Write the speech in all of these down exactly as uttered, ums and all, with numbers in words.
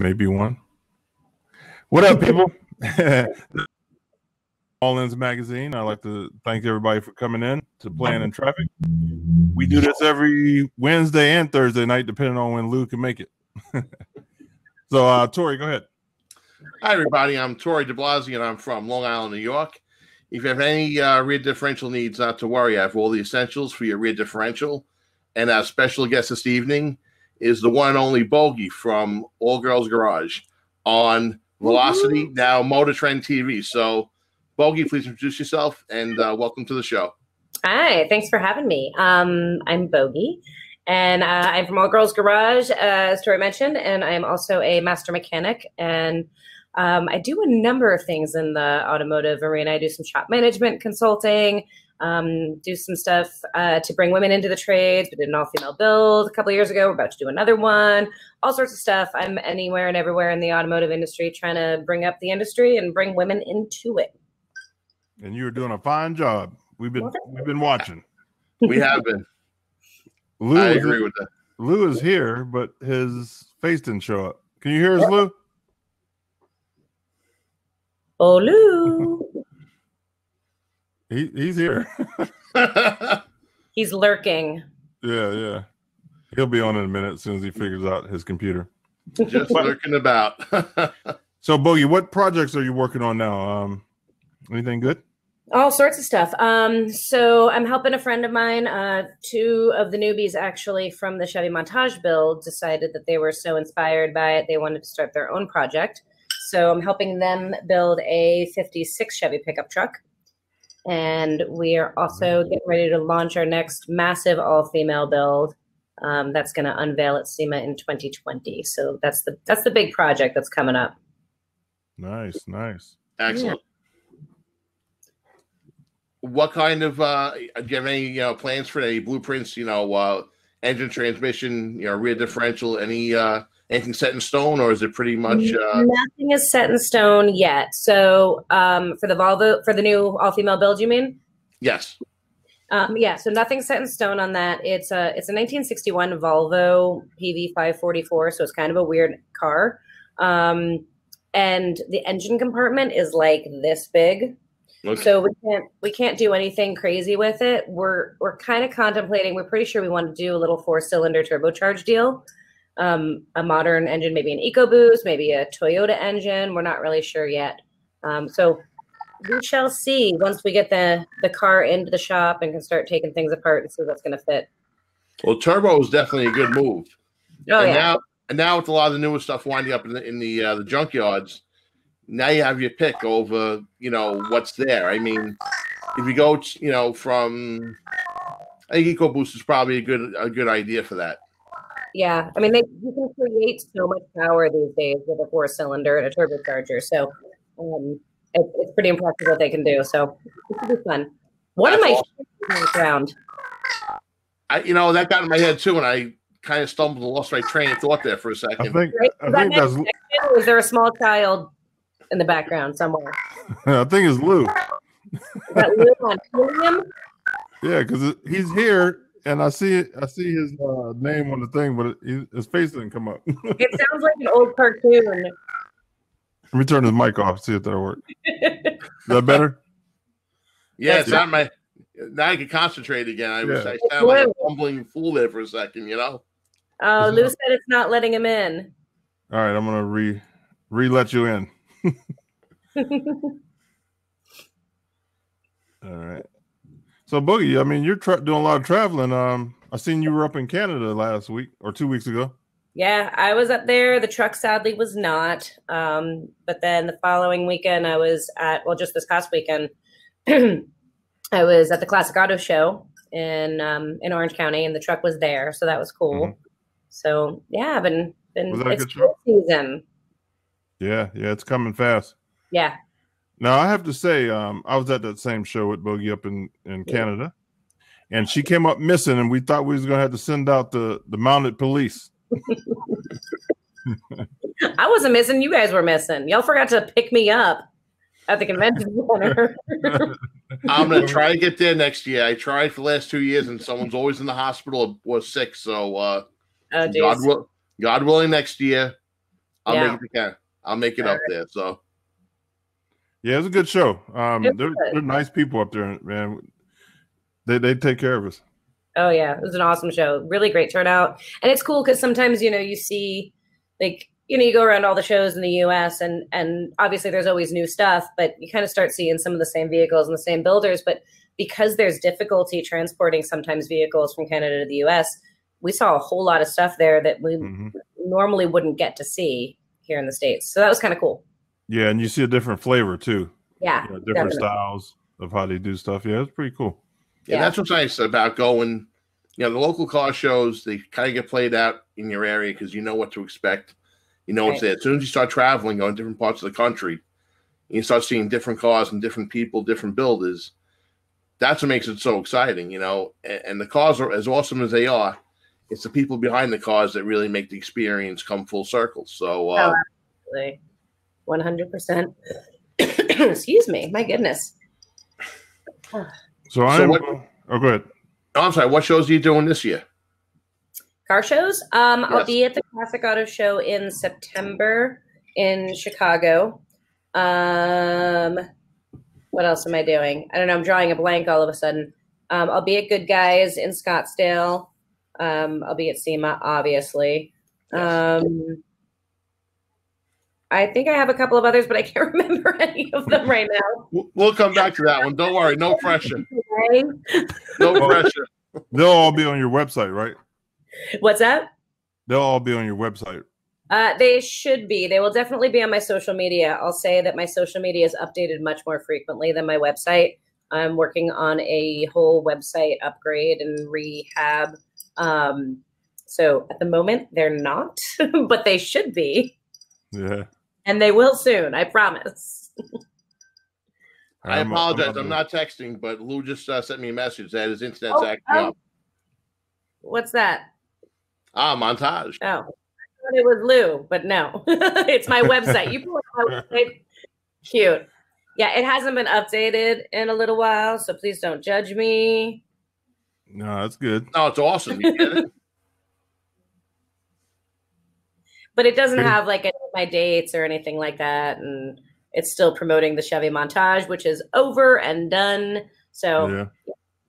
Maybe one. What up, people? All Ends Magazine. I'd like to thank everybody for coming in to Playing N Traffic. We do this every Wednesday and Thursday night, depending on when Lou can make it. So, uh, Tori, go ahead. Hi, everybody. I'm Tori de Blasi, and I'm from Long Island, New York. If you have any uh, rear differential needs, not to worry. I have all the essentials for your rear differential. And our special guest this evening is the one and only Bogi from All Girls Garage on Velocity, Woo-hoo. Now Motor Trend T V. So, Bogi, please introduce yourself and uh, welcome to the show. Hi, thanks for having me. Um, I'm Bogi, and uh, I'm from All Girls Garage, uh, as Tori mentioned, and I'm also a master mechanic. And um, I do a number of things in the automotive arena. I do some shop management consulting, um, do some stuff uh, to bring women into the trades. We did an all-female build a couple of years ago. We're about to do another one. All sorts of stuff. I'm anywhere and everywhere in the automotive industry, trying to bring up the industry and bring women into it. And you're doing a fine job. We've been we've been watching. We have been. Lou I agree is, with that. Lou is here, but his face didn't show up. Can you hear us, Lou? Oh, Lou. he he's here. He's lurking. Yeah, yeah. He'll be on in a minute as soon as he figures out his computer. Just lurking about. So, Bogi, what projects are you working on now? Um, anything good? All sorts of stuff. Um, so I'm helping a friend of mine. Uh, two of the newbies actually from the Chevy Montage build decided that they were so inspired by it, they wanted to start their own project. So I'm helping them build a fifty-six Chevy pickup truck. And we are also getting ready to launch our next massive all-female build. Um, that's going to unveil at SEMA in twenty twenty. So that's the that's the big project that's coming up. Nice, nice. Excellent. Yeah. What kind of uh, do you have any you know plans for any blueprints? You know, uh, engine, transmission, you know, rear differential. Any uh, anything set in stone, or is it pretty much uh... nothing is set in stone yet? So um, for the Volvo, for the new all-female build, you mean? Yes. Um, yeah. So nothing's set in stone on that. It's a it's a nineteen sixty-one Volvo P V five forty-four. So it's kind of a weird car, um, and the engine compartment is like this big. Okay. So we can't we can't do anything crazy with it. We're we're kind of contemplating. We're pretty sure we want to do a little four cylinder turbocharged deal, um, a modern engine, maybe an EcoBoost, maybe a Toyota engine. We're not really sure yet. Um, so we shall see once we get the the car into the shop and can start taking things apart and see what's going to fit. Well, turbo is definitely a good move. Oh and yeah. Now, and now with a lot of the newer stuff winding up in the in the, uh, the junkyards. Now you have your pick over, you know, what's there. I mean, if you go, you know, from I think EcoBoost is probably a good a good idea for that. Yeah, I mean, they you can create so much power these days with a four cylinder and a turbocharger. So um, it, it's pretty impressive what they can do. So it should be fun. What am I on the ground? I, you know, that got in my head too, and I kind of stumbled and lost my train of thought there for a second. I think, right? I think that's... Was there a small child in the background somewhere? I think it's Lou. Is that Lou on helium? Yeah, because he's here, and I see I see his uh, name on the thing, but it, his face didn't come up. It sounds like an old cartoon. Let me turn his mic off, see if that'll work. Is that better? Yeah, it's not my... Now I can concentrate again. I, yeah. was, I sound like a bumbling fool there for a second, you know? Oh, Lou said it's not letting him in. All right, I'm going to re re-let you in. All right. So, Bogi, I mean, you're doing a lot of traveling. Um, I seen you were up in Canada last week or two weeks ago. Yeah, I was up there. The truck sadly was not. Um, but then the following weekend, I was at, well, just this past weekend, I was at the Classic Auto Show in um, in Orange County, and the truck was there, so that was cool. Mm-hmm. So, yeah, I've been been was that it's a good truck? Season. Yeah, yeah, it's coming fast. Yeah. Now, I have to say, um, I was at that same show with Bogi up in, in yeah. Canada, and she came up missing, and we thought we was going to have to send out the, the mounted police. I wasn't missing. You guys were missing. Y'all forgot to pick me up at the convention center. I'm going to try to get there next year. I tried for the last two years, and someone's always in the hospital or sick, so uh, oh, God, will, God willing next year. I'll yeah. make it again. I'll make it All up right. there. So yeah, it was a good show. Um, they're, good. they're nice people up there, man. They they take care of us. Oh yeah, it was an awesome show. Really great turnout, and it's cool because sometimes you know you see like. You know, you go around all the shows in the U S and and obviously there's always new stuff, but you kind of start seeing some of the same vehicles and the same builders. But because there's difficulty transporting sometimes vehicles from Canada to the U S, we saw a whole lot of stuff there that we mm-hmm. normally wouldn't get to see here in the States. So that was kind of cool. Yeah, and you see a different flavor too. Yeah. You know, different definitely. styles of how they do stuff. Yeah, it's pretty cool. Yeah, yeah, that's what's nice about going, you know, the local car shows, they kind of get played out in your area because you know what to expect. You know what's right. there. As soon as you start traveling on different parts of the country, you start seeing different cars and different people, different builders. That's what makes it so exciting, you know. And, and the cars are as awesome as they are. It's the people behind the cars that really make the experience come full circle. So, uh, oh, absolutely, one hundred percent. Excuse me, my goodness. so, so I. What, oh, go ahead. Oh, I'm sorry. What shows are you doing this year? Car shows. Um, yes. I'll be at the Classic Auto Show in September in Chicago. Um, what else am I doing? I don't know. I'm drawing a blank all of a sudden. Um, I'll be at Good Guys in Scottsdale. Um, I'll be at SEMA, obviously. Um, I think I have a couple of others, but I can't remember any of them right now. We'll come back to that one. Don't worry. No pressure. Okay. No pressure. They'll all be on your website, right? What's up? They'll all be on your website. Uh, they should be. They will definitely be on my social media. I'll say that my social media is updated much more frequently than my website. I'm working on a whole website upgrade and rehab. Um, so at the moment, they're not, but they should be. Yeah. And they will soon. I promise. I apologize. I'm, I'm not texting, but Lou just uh, sent me a message that his internet's oh, acting um, up. What's that? Ah, Montage. Oh, I thought it was Lou, but no, it's my website. You pull up my website. Cute. Yeah, it hasn't been updated in a little while, so please don't judge me. No, that's good. No, it's awesome. You get it. But it doesn't have like any of my dates or anything like that, and it's still promoting the Chevy Montage, which is over and done. So yeah.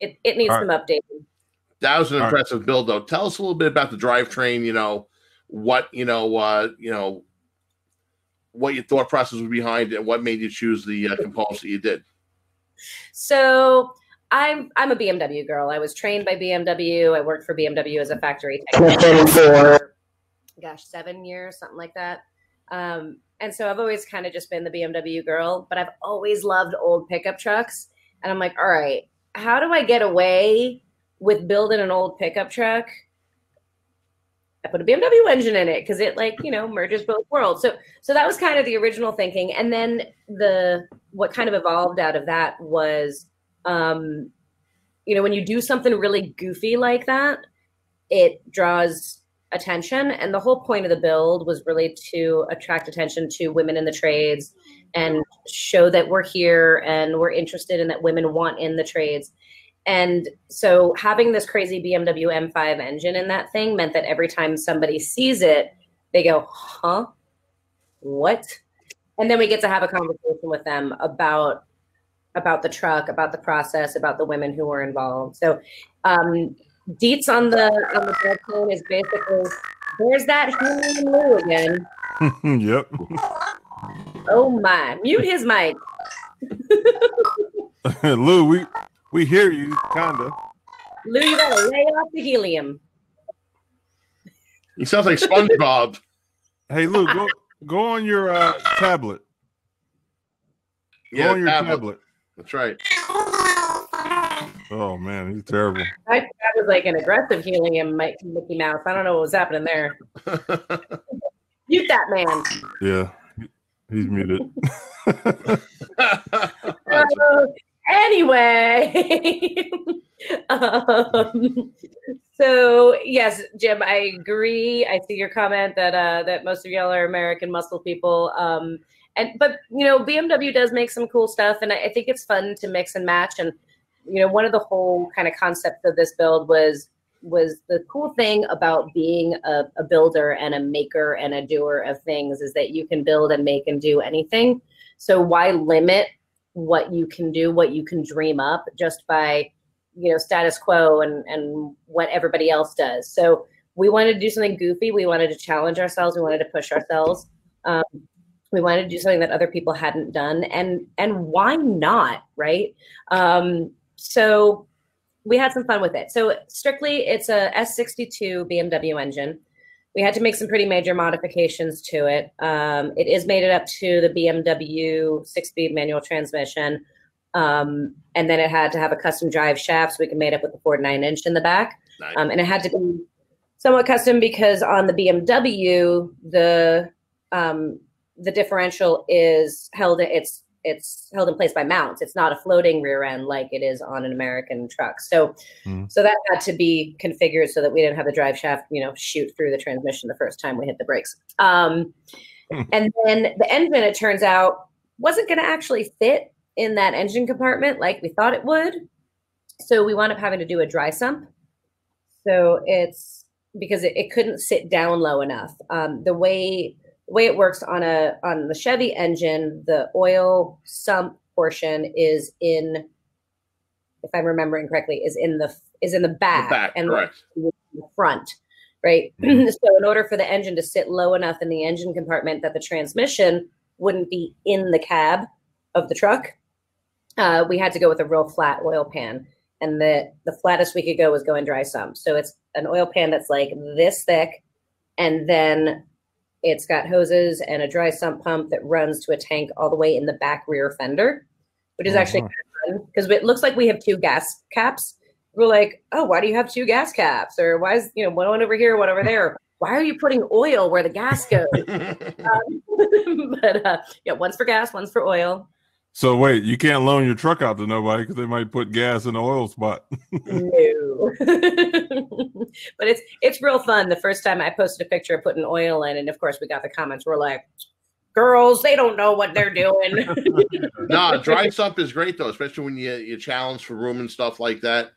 it it needs All some right. updating. That was an impressive build, though. Tell us a little bit about the drivetrain. You know, what you know, uh, you know, what your thought process was behind it, and what made you choose the uh, components that you did. So, I'm I'm a B M W girl. I was trained by B M W. I worked for B M W as a factory technician for, gosh, seven years, something like that. Um, and so I've always kind of just been the B M W girl, but I've always loved old pickup trucks. And I'm like, all right, how do I get away with building an old pickup truck? I put a B M W engine in it because it like, you know, merges both worlds. So so that was kind of the original thinking. And then the what kind of evolved out of that was, um, you know, when you do something really goofy like that, it draws attention. And the whole point of the build was really to attract attention to women in the trades and show that we're here and we're interested in that women want in the trades. And so having this crazy B M W M five engine in that thing meant that every time somebody sees it, they go, huh, what? And then we get to have a conversation with them about, about the truck, about the process, about the women who were involved. So um, deets on the on the drivetrain is basically, there's that human Lou again. Yep. Oh, my. Mute his mic. Lou, we... We hear you, kinda. Lou, you gotta lay off the helium. He sounds like SpongeBob. Hey, Lou, go go on your uh, tablet. Go yeah, on your tablet. tablet. That's right. Oh man, he's terrible. I that was like an aggressive helium, Mike, Mickey Mouse. I don't know what was happening there. Mute that man. Yeah, he's muted. uh, Anyway, um, so yes, Jim, I agree. I see your comment that uh, that most of y'all are American muscle people, um, and but you know B M W does make some cool stuff, and I, I think it's fun to mix and match. And you know, one of the whole kind of concepts of this build was was the cool thing about being a, a builder and a maker and a doer of things is that you can build and make and do anything. So why limit what you can do, what you can dream up just by, you know, status quo and, and what everybody else does. So we wanted to do something goofy. We wanted to challenge ourselves. We wanted to push ourselves. Um, we wanted to do something that other people hadn't done. And, and why not, right? Um, so we had some fun with it. So strictly, it's a S sixty-two B M W engine. We had to make some pretty major modifications to it. Um, it is mated up to the B M W six-speed manual transmission. Um, and then it had to have a custom drive shaft, so we could mate up with the Ford nine inch in the back. Nice. Um, and it had to be somewhat custom because on the B M W, the um, the differential is held it's it's held in place by mounts. It's not a floating rear end like it is on an American truck. So mm. so that had to be configured so that we didn't have the drive shaft, you know, shoot through the transmission the first time we hit the brakes. Um, mm. And then the engine, it turns out, wasn't going to actually fit in that engine compartment like we thought it would. So we wound up having to do a dry sump. So it's because it, it couldn't sit down low enough. Um, the way the way it works on a on the Chevy engine, the oil sump portion is in, if I'm remembering correctly, is in the is in the back, the back and correct. The front, right? Mm-hmm. So in order for the engine to sit low enough in the engine compartment that the transmission wouldn't be in the cab of the truck, Uh, we had to go with a real flat oil pan, and the, the flattest we could go was going dry sump. So it's an oil pan that's like this thick, and then it's got hoses and a dry sump pump that runs to a tank all the way in the back rear fender, which is uh-huh. actually kind of fun because it looks like we have two gas caps. We're like, oh, why do you have two gas caps? Or why is, you know, one over here, one over there? Why are you putting oil where the gas goes? um, but uh, yeah, one's for gas, one's for oil. So wait, you can't loan your truck out to nobody because they might put gas in the oil spot. No, but it's it's real fun. The first time I posted a picture of putting oil in, and of course we got the comments. We're like, "Girls, they don't know what they're doing." Nah, dry sump is great though, especially when you you challenge for room and stuff like that.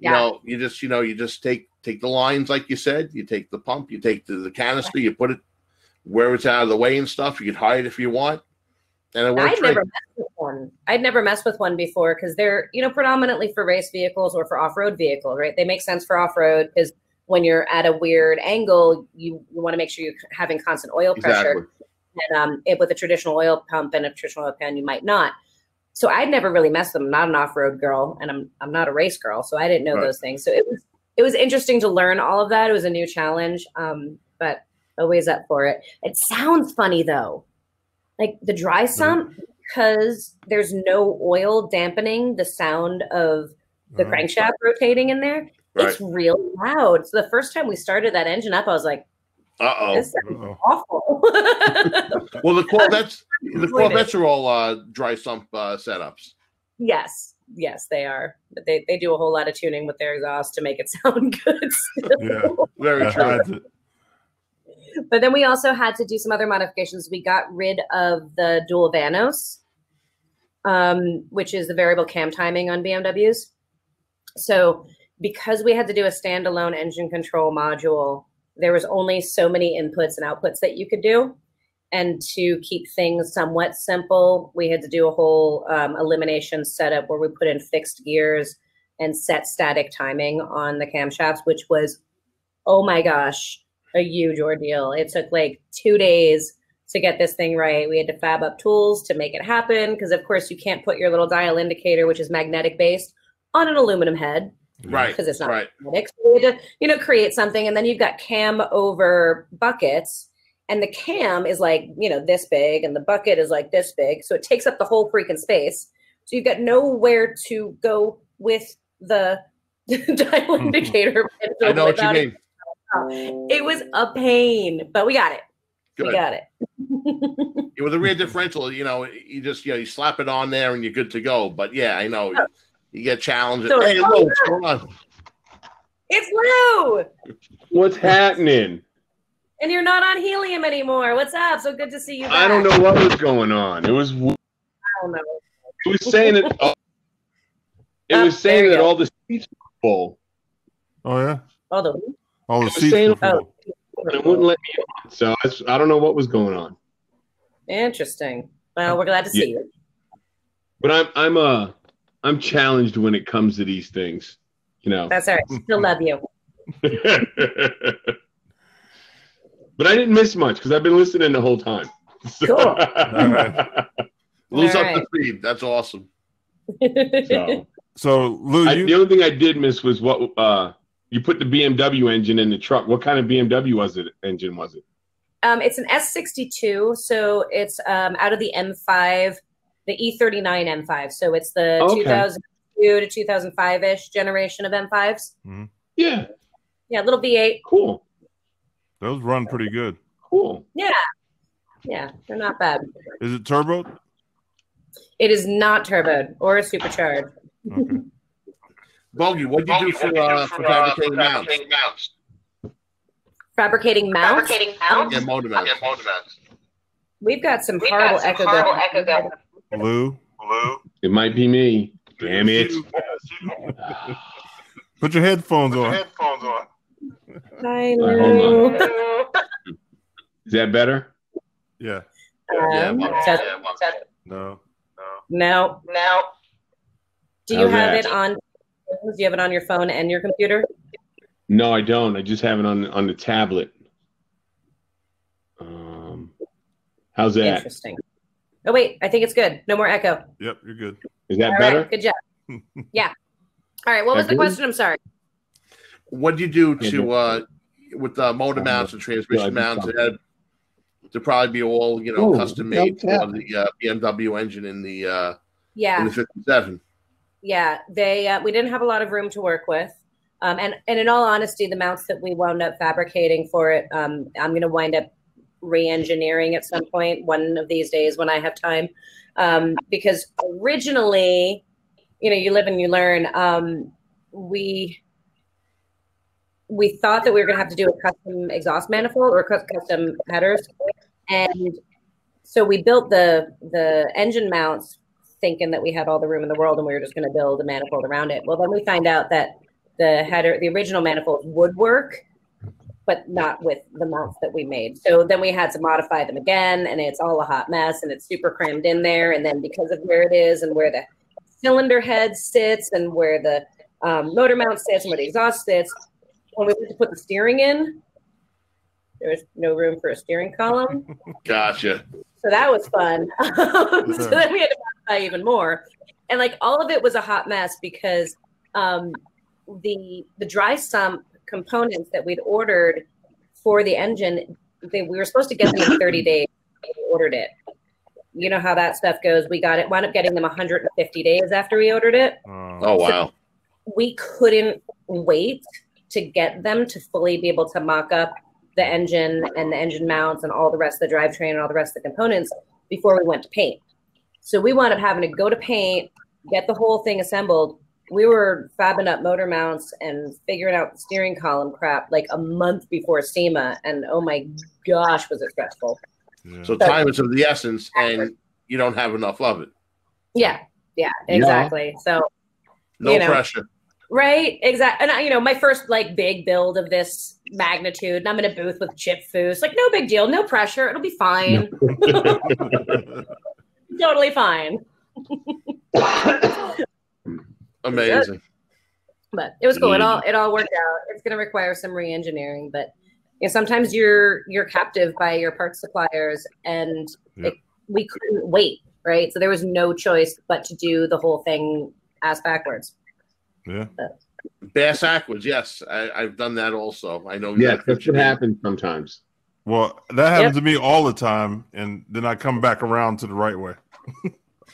You yeah. know, you just you know you just take take the lines like you said. You take the pump, you take the, the canister, you put it where it's out of the way and stuff. You can hide it if you want. And it I'd never right. messed with one. I'd never messed with one before because they're, you know, predominantly for race vehicles or for off-road vehicles, right? They make sense for off-road because when you're at a weird angle, you, you want to make sure you're having constant oil pressure. Exactly. And um, it, with a traditional oil pump and a traditional oil pan, you might not. So I'd never really messed with them. I'm not an off-road girl, and I'm I'm not a race girl, so I didn't know right. those things. So it was it was interesting to learn all of that. It was a new challenge, um, but always up for it. It sounds funny though. Like the dry sump, mm. because there's no oil dampening the sound of the mm. crankshaft rotating in there. Right. It's real loud. So the first time we started that engine up, I was like, "Uh-oh, this sounds Uh-oh. awful." Well, the Corvettes, the Corvettes are all uh, dry sump uh, setups. Yes, yes, they are. But they they do a whole lot of tuning with their exhaust to make it sound good. Still. Yeah, very true. But then we also had to do some other modifications. We got rid of the dual Vanos, um, which is the variable cam timing on B M Ws. So because we had to do a standalone engine control module, there was only so many inputs and outputs that you could do. And to keep things somewhat simple, we had to do a whole um, elimination setup where we put in fixed gears and set static timing on the camshafts, which was, oh my gosh, a huge ordeal. It took like two days to get this thing right. We had to fab up tools to make it happen because, of course, you can't put your little dial indicator, which is magnetic based, on an aluminum head, right? Because it's not right. magnetic. So we had to, you know, create something, and then you've got cam over buckets, and the cam is like, you know, this big, and the bucket is like this big, so it takes up the whole freaking space. So you've got nowhere to go with the dial indicator. I know what you mean. It. It was a pain, but we got it. Good. We got it. Yeah, with a rear differential, you know, you just, you know, you slap it on there and you're good to go. But yeah, I know. Oh. You get challenged. So hey, Lou, what's going on? It's Lou. What's happening? And you're not on helium anymore. What's up? So good to see you back. I don't know what was going on. It was. I don't know. It was saying that. Oh, it oh, was saying that all the seats were full. Oh yeah. Other one. Oh, the seats were full. And it wouldn't let me on. So I, I don't know what was going on. Interesting. Well, we're glad to see yeah. you. But I'm I'm uh I'm challenged when it comes to these things. You know. That's all right. Still love you. But I didn't miss much because I've been listening the whole time. So. Cool. All right. Lou's all right. up the feed. That's awesome. So, so Lou, I, you... the only thing I did miss was what uh you put the B M W engine in the truck. What kind of B M W was it? Engine was it? Um, it's an S sixty-two, so it's um, out of the M five, the E thirty-nine M five. So it's the okay. two thousand two to two thousand five-ish generation of M fives. Mm-hmm. Yeah. Yeah, little V eight. Cool. Those run pretty good. Cool. Yeah. Yeah, they're not bad. Is it turbo? It is not turboed or supercharged. Okay. Bogi, what did you do for, uh, for fabricating mounts? Fabricating mounts? Fabricating mounts? Yeah, motor mounts. Yeah, motor mounts. We've got some We've horrible got some echo going. Lou? Lou? It might be me. Damn it. Put your headphones Put your on. headphones on. Hi, Lou. Right, is that better? Yeah. Um, yeah, well, so, yeah well, no. No. No. Do you How's have that? it on? Do you have it on your phone and your computer? No, I don't. I just have it on on the tablet. Um, how's that? Interesting. Oh wait, I think it's good. No more echo. Yep, you're good. Is that All better? Right, good job. Yeah. All right. What was that the good? question? I'm sorry. What do you do to uh, with the motor mounts and transmission mounts? It to probably be all you know, Ooh, custom made for the uh, B M W engine in the uh, yeah in the fifty-seven. Yeah, they uh, we didn't have a lot of room to work with. Um, and, and in all honesty, the mounts that we wound up fabricating for it, um, I'm going to wind up re-engineering at some point, one of these days when I have time. Um, because originally, you know, you live and you learn, um, we we thought that we were going to have to do a custom exhaust manifold or custom headers. And so we built the the engine mounts thinking that we had all the room in the world and we were just going to build a manifold around it. Well, then we find out that the header, the original manifold would work, but not with the mounts that we made. So then we had to modify them again, and it's all a hot mess, and it's super crammed in there. And then because of where it is and where the cylinder head sits and where the um, motor mount sits and where the exhaust sits, when we went to put the steering in, there was no room for a steering column. Gotcha. So that was fun. So then we had to modify even more. And like all of it was a hot mess because um, the the dry sump components that we'd ordered for the engine, they, we were supposed to get them in thirty days. We ordered it. You know how that stuff goes. We got it, wound up getting them one hundred fifty days after we ordered it. Oh, so wow. We couldn't wait to get them to fully be able to mock up the engine and the engine mounts and all the rest of the drivetrain and all the rest of the components before we went to paint. So we wound up having to go to paint, get the whole thing assembled. We were fabbing up motor mounts and figuring out the steering column crap like a month before SEMA, and oh my gosh, was it stressful. Yeah. So, so time is of the essence, and you don't have enough of it. Yeah, yeah, exactly. Yeah. So no you know, pressure. Right, exactly. And, you know, my first, like, big build of this magnitude, and I'm in a booth with Chip Foose. Like, no big deal. No pressure. It'll be fine. Totally fine. Amazing. But it was cool. It all, it all worked out. It's going to require some re-engineering. But you know, sometimes you're you're captive by your parts suppliers, and yep. it, we couldn't wait, right? So there was no choice but to do the whole thing ass backwards. Yeah. Bass backwards, yes. I, I've done that also. I know. Yeah, that should happen sometimes. Well, that happens yep. to me all the time, and then I come back around to the right way.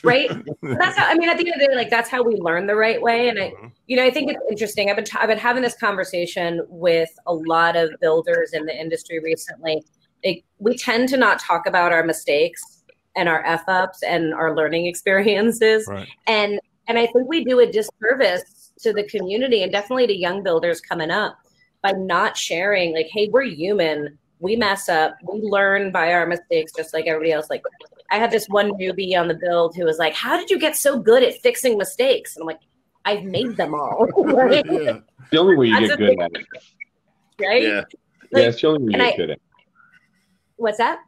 Right. That's how. I mean, at the end of the day, like that's how we learn the right way. And I, you know, I think it's interesting. I've been t I've been having this conversation with a lot of builders in the industry recently. It, we tend to not talk about our mistakes and our f ups and our learning experiences, right. and and I think we do a disservice to the community and definitely to young builders coming up by not sharing like, hey, we're human. We mess up. We learn by our mistakes just like everybody else. Like I had this one newbie on the build who was like, how did you get so good at fixing mistakes? And I'm like, I've made them all. Right? Yeah. The only way you That's get good at it right? Yeah, like, yeah, it's the only way you get I, good at. What's that?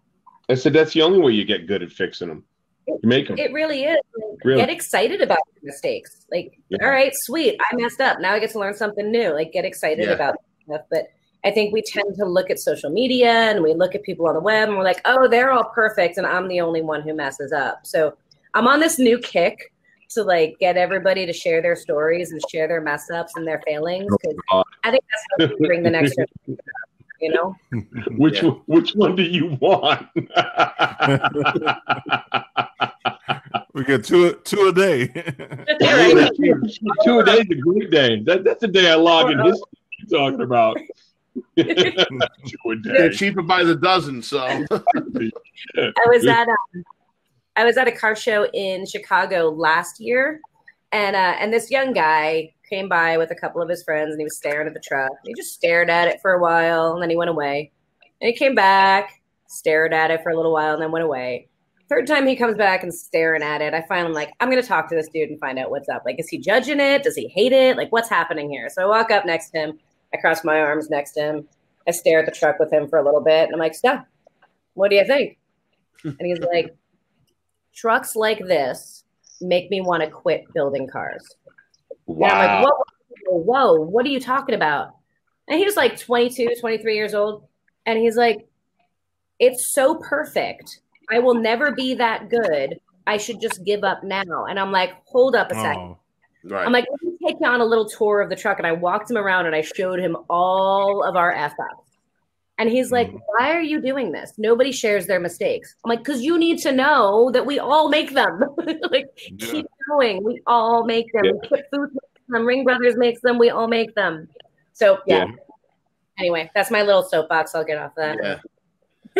I said that's the only way you get good at fixing them. You make them. It really is. Like, really. Get excited about your mistakes. Like, yeah. all right, sweet, I messed up. Now I get to learn something new. Like, get excited yeah. about stuff. But I think we tend to look at social media and we look at people on the web and we're like, oh, they're all perfect and I'm the only one who messes up. So I'm on this new kick to like get everybody to share their stories and share their mess ups and their failings. Oh, I think that's how we bring the next generation up. You know, which yeah. which one do you want? We get two two a day. Right. two, two a day is a great day. That, that's the day I log in history. You're talking about two a day. They're cheaper by the dozen. So I was at um, I was at a car show in Chicago last year, and uh, and this young guy came by with a couple of his friends and he was staring at the truck. He just stared at it for a while and then he went away. And he came back, stared at it for a little while and then went away. Third time he comes back and staring at it. I finally I'm like, I'm going to talk to this dude and find out what's up. Like, is he judging it? Does he hate it? Like, what's happening here? So I walk up next to him. I cross my arms next to him. I stare at the truck with him for a little bit. And I'm like, so, what do you think? And he's like, trucks like this make me want to quit building cars. Wow. And I'm like, whoa, whoa, whoa, what are you talking about? And he was like twenty-two, twenty-three years old. And he's like, it's so perfect. I will never be that good. I should just give up now. And I'm like, hold up a oh, second. Right. I'm like, let me take you on a little tour of the truck. And I walked him around and I showed him all of our F-ups. And he's like, mm. why are you doing this? Nobody shares their mistakes. I'm like, because you need to know that we all make them. Like, yeah. keep going. We all make them. Yeah. Chip Foose makes them. Ring Brothers makes them. We all make them. So, yeah. yeah. Anyway, that's my little soapbox. I'll get off that. Yeah.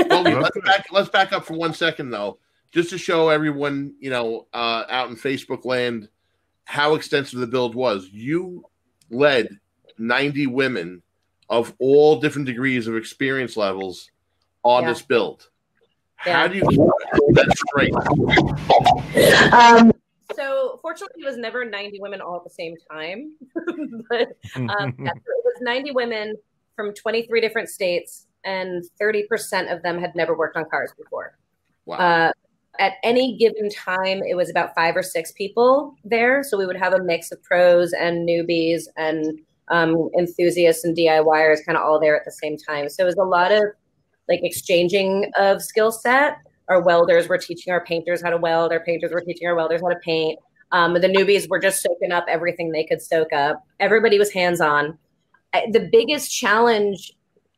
Well, let's, back, let's back up for one second, though, just to show everyone, you know, uh, out in Facebook land how extensive the build was. You led ninety women of all different degrees of experience levels on yeah. this build. Yeah. How do you keep that straight? Um, so fortunately, it was never ninety women all at the same time. But um, yeah, so it was ninety women from twenty-three different states, and thirty percent of them had never worked on cars before. Wow. Uh, at any given time, it was about five or six people there. So we would have a mix of pros and newbies and Um, enthusiasts and D I Y ers kind of all there at the same time. So it was a lot of like exchanging of skill set. Our welders were teaching our painters how to weld. Our painters were teaching our welders how to paint. Um, the newbies were just soaking up everything they could soak up. Everybody was hands-on. The biggest challenge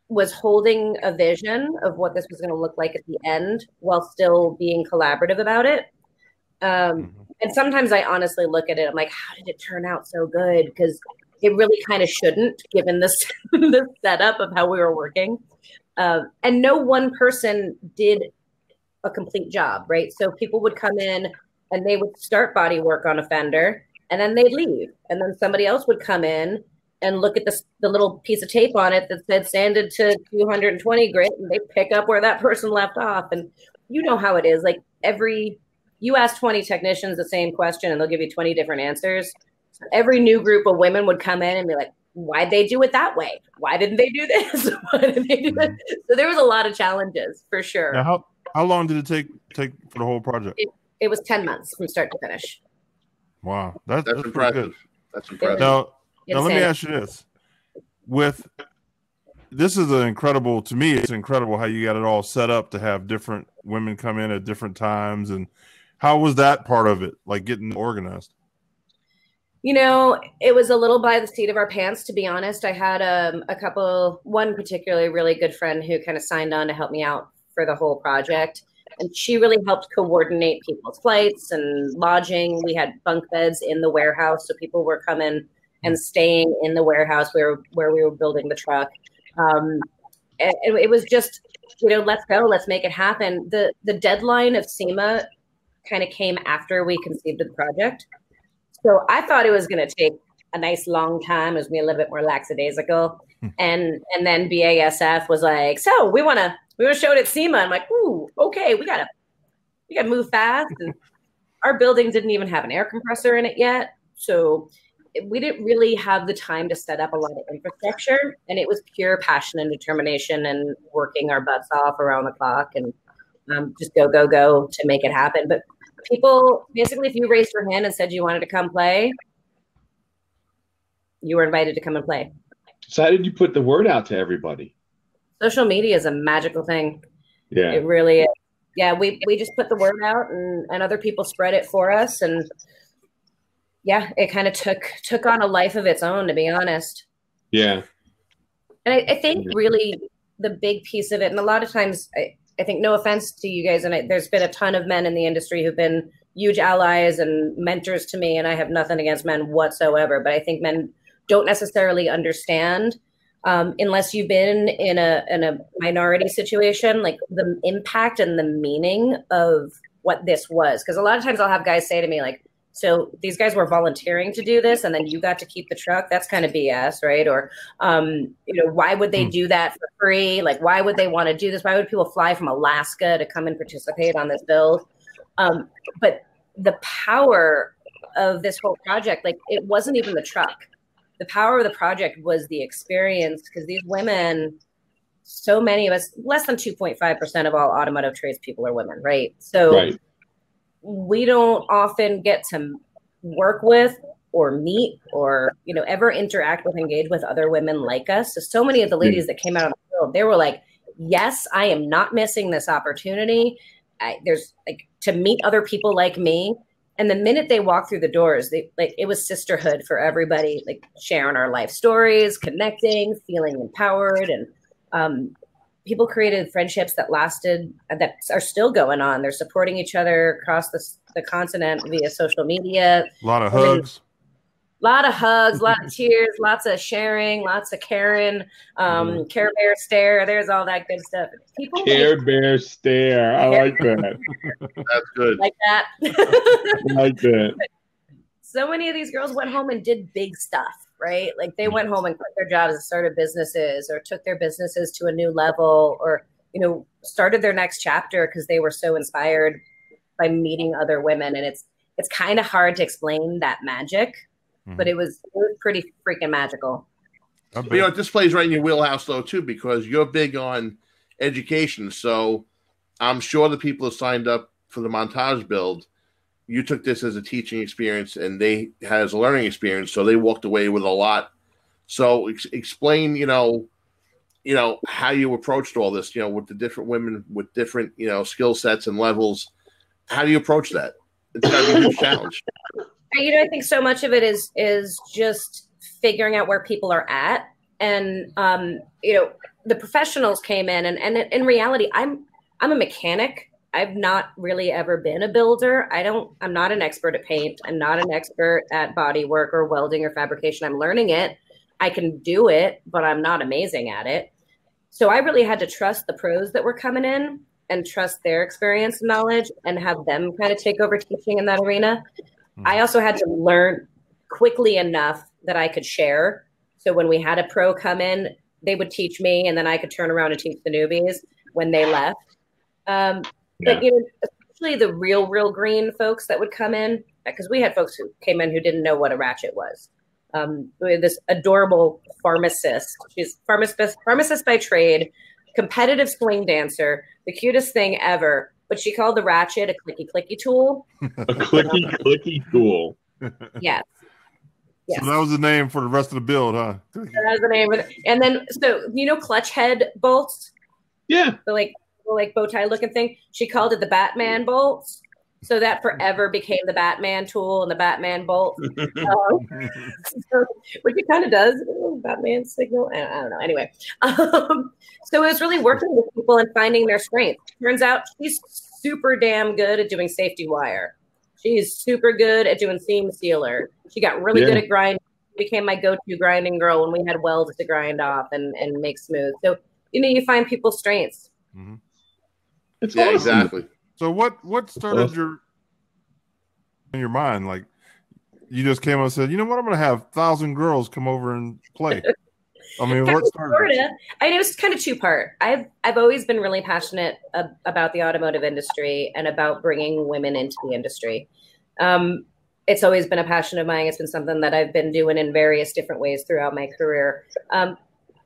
was holding a vision of what this was going to look like at the end while still being collaborative about it. Um, mm-hmm. And sometimes I honestly look at it, I'm like, how did it turn out so good? Because it really kind of shouldn't, given this, this setup of how we were working. Uh, and no one person did a complete job, right? So people would come in and they would start body work on a fender and then they'd leave. And then somebody else would come in and look at the, the little piece of tape on it that said sanded to two hundred twenty grit, and they pick up where that person left off. And you know how it is. Like every, you ask twenty technicians the same question and they'll give you twenty different answers. Every new group of women would come in and be like, why'd they do it that way? Why didn't they do this? Why didn't they do this? So there was a lot of challenges for sure. Now, how, how long did it take take for the whole project? It, it was ten months from start to finish. Wow. That, that's, that's impressive. Good. That's impressive. Now, now let me ask you this. With this is an incredible, to me, it's incredible how you got it all set up to have different women come in at different times. And how was that part of it, like getting organized? You know, it was a little by the seat of our pants, to be honest. I had um, a couple, one particularly really good friend who kind of signed on to help me out for the whole project. And she really helped coordinate people's flights and lodging. We had bunk beds in the warehouse, so people were coming and staying in the warehouse where, where we were building the truck. Um, it, it was just, you know, let's go, let's make it happen. The, the deadline of SEMA kind of came after we conceived of the project. So I thought it was going to take a nice long time. It was going to be a little bit more lackadaisical. And and then B A S F was like, so we want to we want to show it at SEMA. I'm like, ooh, okay, we gotta we gotta move fast. And our building didn't even have an air compressor in it yet, so we didn't really have the time to set up a lot of infrastructure, and it was pure passion and determination and working our butts off around the clock and um, just go, go, go to make it happen. But people, basically, if you raised your hand and said you wanted to come play, you were invited to come and play. So how did you put the word out to everybody? Social media is a magical thing. Yeah, it really is. Yeah, we, we just put the word out, and, and other people spread it for us. And yeah, it kind of took took on a life of its own, to be honest. Yeah. And I, I think really the big piece of it, and a lot of times, I, I think, no offense to you guys, and I, there's been a ton of men in the industry who've been huge allies and mentors to me, and I have nothing against men whatsoever, but I think men don't necessarily understand, um, unless you've been in a, in a minority situation, like the impact and the meaning of what this was. Because a lot of times I'll have guys say to me, like, so these guys were volunteering to do this and then you got to keep the truck? That's kind of B S, right? Or, um, you know, why would they do that for free? Like, why would they want to do this? Why would people fly from Alaska to come and participate on this build? Um, but the power of this whole project, like, it wasn't even the truck. The power of the project was the experience, because these women, so many of us, less than two point five percent of all automotive tradespeople are women, right? So right. we don't often get to work with or meet or, you know, ever interact with, engage with other women like us. So, so many of the ladies mm. that came out on the field, they were like, yes, I am not missing this opportunity. I, there's like to meet other people like me. And the minute they walked through the doors, they, like, it was sisterhood for everybody, like sharing our life stories, connecting, feeling empowered. And um, people created friendships that lasted, that are still going on. They're supporting each other across the, the continent via social media. A lot of hugs. A lot of hugs, a lot of tears, lots of sharing, lots of Karen, um, mm. Care Bear stare. There's all that good stuff. People Care like, Bear stare. I like that. That's good. Like that. I like that. So many of these girls went home and did big stuff, right? Like they went home and quit their jobs and started businesses, or took their businesses to a new level, or, you know, started their next chapter because they were so inspired by meeting other women. And it's it's kind of hard to explain that magic. But it was, it was pretty freaking magical. But, you know, this plays right in your wheelhouse, though, too, because you're big on education. So I'm sure the people who signed up for the montage build, you took this as a teaching experience, and they had as a learning experience. So they walked away with a lot. So ex explain, you know, you know, how you approached all this, you know, with the different women with different, you know, skill sets and levels. How do you approach that? It's got to be a huge challenge. You know, I think so much of it is is just figuring out where people are at, and um, you know, the professionals came in, and and in reality, I'm I'm a mechanic. I've not really ever been a builder. I don't. I'm not an expert at paint. I'm not an expert at body work or welding or fabrication. I'm learning it. I can do it, but I'm not amazing at it. So I really had to trust the pros that were coming in and trust their experience and knowledge, and have them kind of take over teaching in that arena. I also had to learn quickly enough that I could share. So when we had a pro come in, they would teach me, and then I could turn around and teach the newbies when they left. Um, yeah. But you know, especially the real, real green folks that would come in, because we had folks who came in who didn't know what a ratchet was. Um, we had this adorable pharmacist. She's pharmacist, pharmacist by trade, competitive swing dancer, the cutest thing ever. But she called the ratchet a clicky clicky tool. A clicky clicky tool. Yes. Yes. So that was the name for the rest of the build, huh? So that was the name. The, and then, so you know, clutch head bolts. Yeah. The like, the, like bow tie looking thing. She called it the Batman bolts. So that forever became the Batman tool and the Batman bolt, um, so, which it kind of does. Ooh, Batman signal. I don't, I don't know. Anyway, um, so it was really working with people and finding their strength. Turns out she's super damn good at doing safety wire. She's super good at doing seam sealer. She got really yeah. good at grinding. She became my go-to grinding girl when we had welds to grind off and, and make smooth. So, you know, you find people's strengths. Mm-hmm. It's yeah, awesome. Exactly. So what what started your in your mind? Like, you just came up and said, you know what, I'm gonna have a thousand girls come over and play. I mean, what started? I mean, it was kind of two part. I've I've always been really passionate ab about the automotive industry and about bringing women into the industry. Um, it's always been a passion of mine. It's been something that I've been doing in various different ways throughout my career. Um,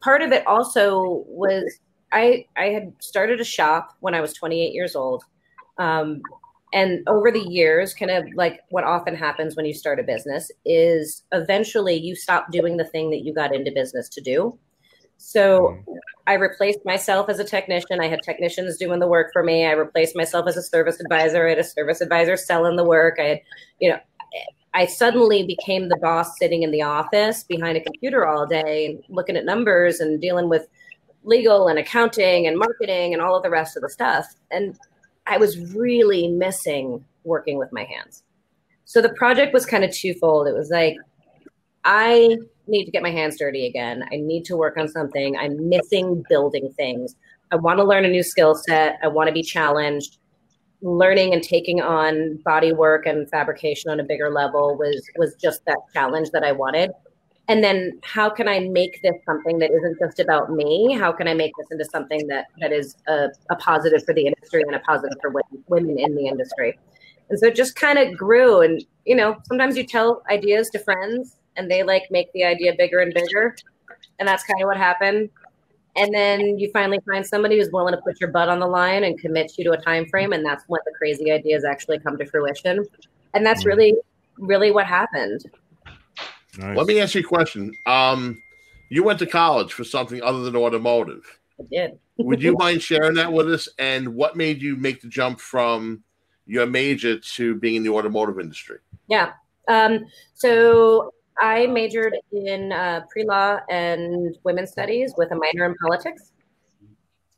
part of it also was I, I had started a shop when I was twenty-eight years old. Um, and over the years, kind of like what often happens when you start a business is eventually you stop doing the thing that you got into business to do. So I replaced myself as a technician. I had technicians doing the work for me. I replaced myself as a service advisor. I had a service advisor selling the work. I had, you know, I suddenly became the boss sitting in the office behind a computer all day and looking at numbers and dealing with legal and accounting and marketing and all of the rest of the stuff. And I was really missing working with my hands. So the project was kind of twofold. It was like, I need to get my hands dirty again. I need to work on something. I'm missing building things. I want to learn a new skill set. I want to be challenged. Learning and taking on body work and fabrication on a bigger level was, was just that challenge that I wanted. And then how can I make this something that isn't just about me? How can I make this into something that, that is a, a positive for the industry and a positive for women, women in the industry? And so it just kind of grew. And, you know, sometimes you tell ideas to friends and they like make the idea bigger and bigger. And that's kind of what happened. And then you finally find somebody who's willing to put your butt on the line and commit you to a time frame. And that's when the crazy ideas actually come to fruition. And that's really, really what happened. Nice. Let me ask you a question. Um, you went to college for something other than automotive. I did. Would you mind sharing that with us? And what made you make the jump from your major to being in the automotive industry? Yeah. Um, so... I majored in uh, pre-law and women's studies with a minor in politics.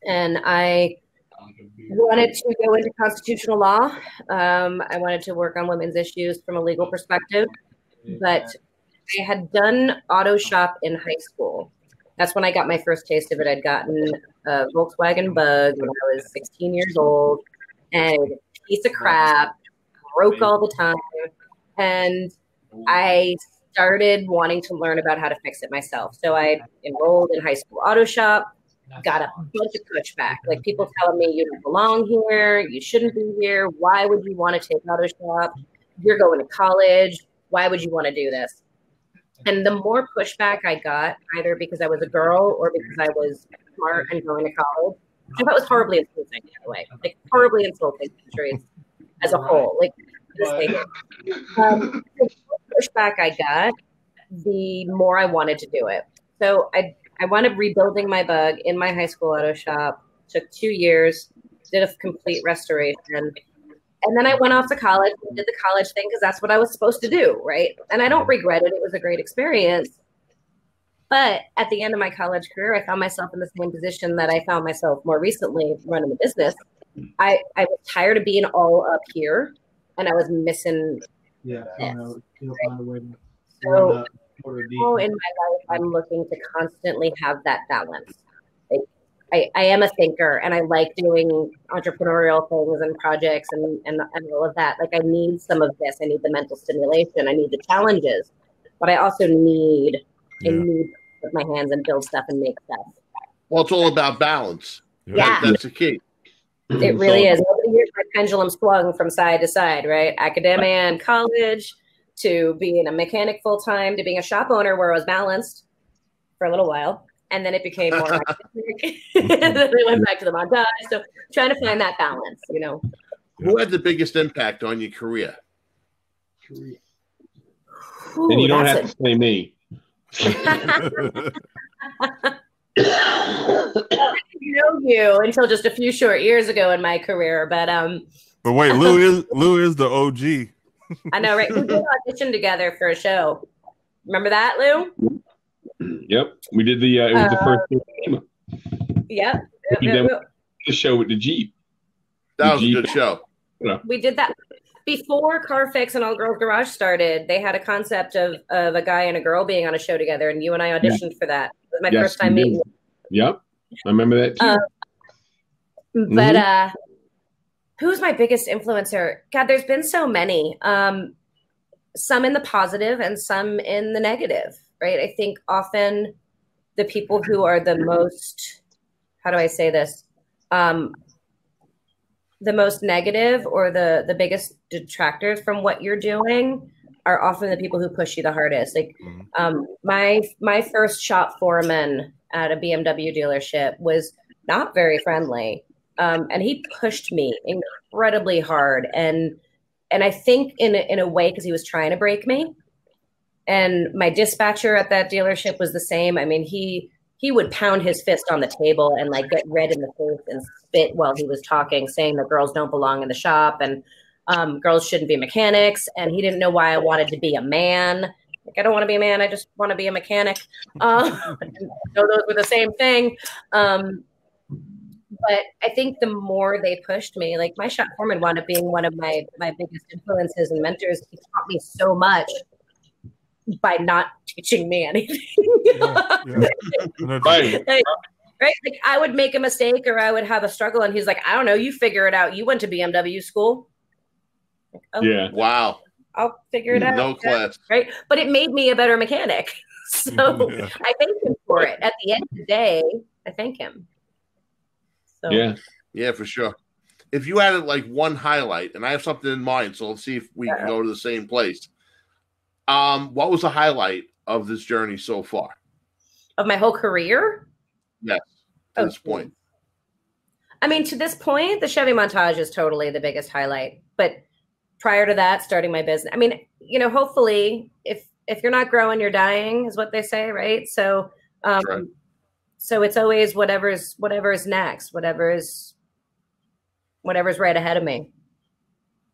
And I wanted to go into constitutional law. Um, I wanted to work on women's issues from a legal perspective. But I had done auto shop in high school. That's when I got my first taste of it. I'd gotten a Volkswagen Bug when I was sixteen years old. And a piece of crap, broke all the time. And I... started wanting to learn about how to fix it myself. So I enrolled in high school auto shop, got a bunch of pushback, like people telling me you don't belong here, you shouldn't be here, why would you want to take auto shop? You're going to college, why would you want to do this? And the more pushback I got, either because I was a girl or because I was smart and going to college, so that was horribly insulting, by the way, like horribly insulting to the country as a whole. Like this thing. Um, pushback I got, the more I wanted to do it. So I, I wound up rebuilding my Bug in my high school auto shop, took two years, did a complete restoration. And then I went off to college and did the college thing because that's what I was supposed to do, right? And I don't regret it. It was a great experience. But at the end of my college career, I found myself in the same position that I found myself more recently running the business. I, I was tired of being all up here and I was missing Yeah, yes. know, right. So now in my life, I'm looking to constantly have that balance. Like, I, I am a thinker and I like doing entrepreneurial things and projects and, and, and all of that. Like I need some of this. I need the mental stimulation. I need the challenges, but I also need, yeah. I need to put my hands and build stuff and make stuff. Well, it's all about balance. Yeah. yeah. That's the key. It really so, is. Over the years, my pendulum swung from side to side, right? Academia and college to being a mechanic full time to being a shop owner where I was balanced for a little while. And then it became more academic. And then I went back to the montage. So trying to find that balance, you know. Who had the biggest impact on your career? Career. Then you don't have it. to say me. I didn't know you until just a few short years ago in my career, but um. But wait, Lou is Lou is the O G. I know, right? We did audition together for a show. Remember that, Lou? Yep, we did the. Uh, it was uh, the first SEMA. Yep. Yep, yep. The show with the Jeep. That was the Jeep. a good show. Yeah. We did that before Carfix and All Girls Garage started. They had a concept of of a guy and a girl being on a show together, and you and I auditioned yeah. for that. It was my yes, first time meeting you. Yep, I remember that too. Um, but mm-hmm. uh, who's my biggest influencer? God, there's been so many. Um, some in the positive and some in the negative, right? I think often the people who are the most, how do I say this? Um, the most negative or the, the biggest detractors from what you're doing are often the people who push you the hardest. Like mm-hmm. um, my my first shop foreman at a B M W dealership was not very friendly, um, and he pushed me incredibly hard. And and I think in in a way because he was trying to break me. And my dispatcher at that dealership was the same. I mean, he he would pound his fist on the table and like get red in the face and spit while he was talking, saying that girls don't belong in the shop and um, girls shouldn't be mechanics. And he didn't know why I wanted to be a man. Like, I don't want to be a man. I just want to be a mechanic. Um, so those were the same thing. Um, but I think the more they pushed me, like my shop foreman wound up being one of my my biggest influences and mentors. He taught me so much by not teaching me anything. Yeah, yeah. Right. Like, right? Like I would make a mistake or I would have a struggle and he's like, I don't know, you figure it out. You went to B M W school. Like, oh, yeah. Wow. I'll figure it out. No class. Right. But it made me a better mechanic. So yeah. I thank him for it. At the end of the day, I thank him. So yeah. Yeah, for sure. If you added like one highlight, and I have something in mind, so let's see if we yeah. can go to the same place. Um, what was the highlight of this journey so far? Of my whole career? Yes, to oh, this point. I mean, to this point, the Chevy Montage is totally the biggest highlight. But prior to that, starting my business. I mean, you know, hopefully, if if you're not growing, you're dying, is what they say, right? So, um, right. so it's always whatever's whatever's next, whatever's whatever's right ahead of me.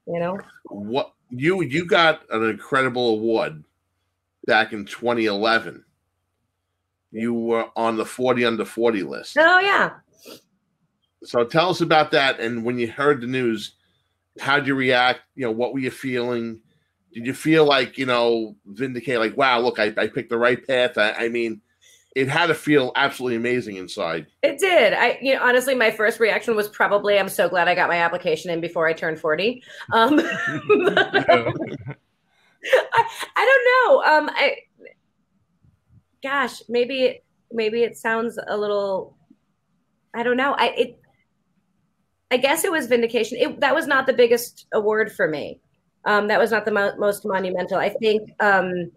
You know what? You you got an incredible award back in twenty eleven. You were on the forty under forty list. Oh, yeah. So tell us about that. And when you heard the news, how'd you react? You know, what were you feeling? Did you feel like, you know, vindicated, like, wow, look, I, I picked the right path? I, I mean, it had to feel absolutely amazing inside. It did. I, you know, honestly, my first reaction was probably, I'm so glad I got my application in before I turned forty. Um, I, I don't know. Um, I, gosh, maybe, maybe it sounds a little, I don't know. I, it, I guess it was vindication. It, that was not the biggest award for me. Um, that was not the mo most monumental. I think, um,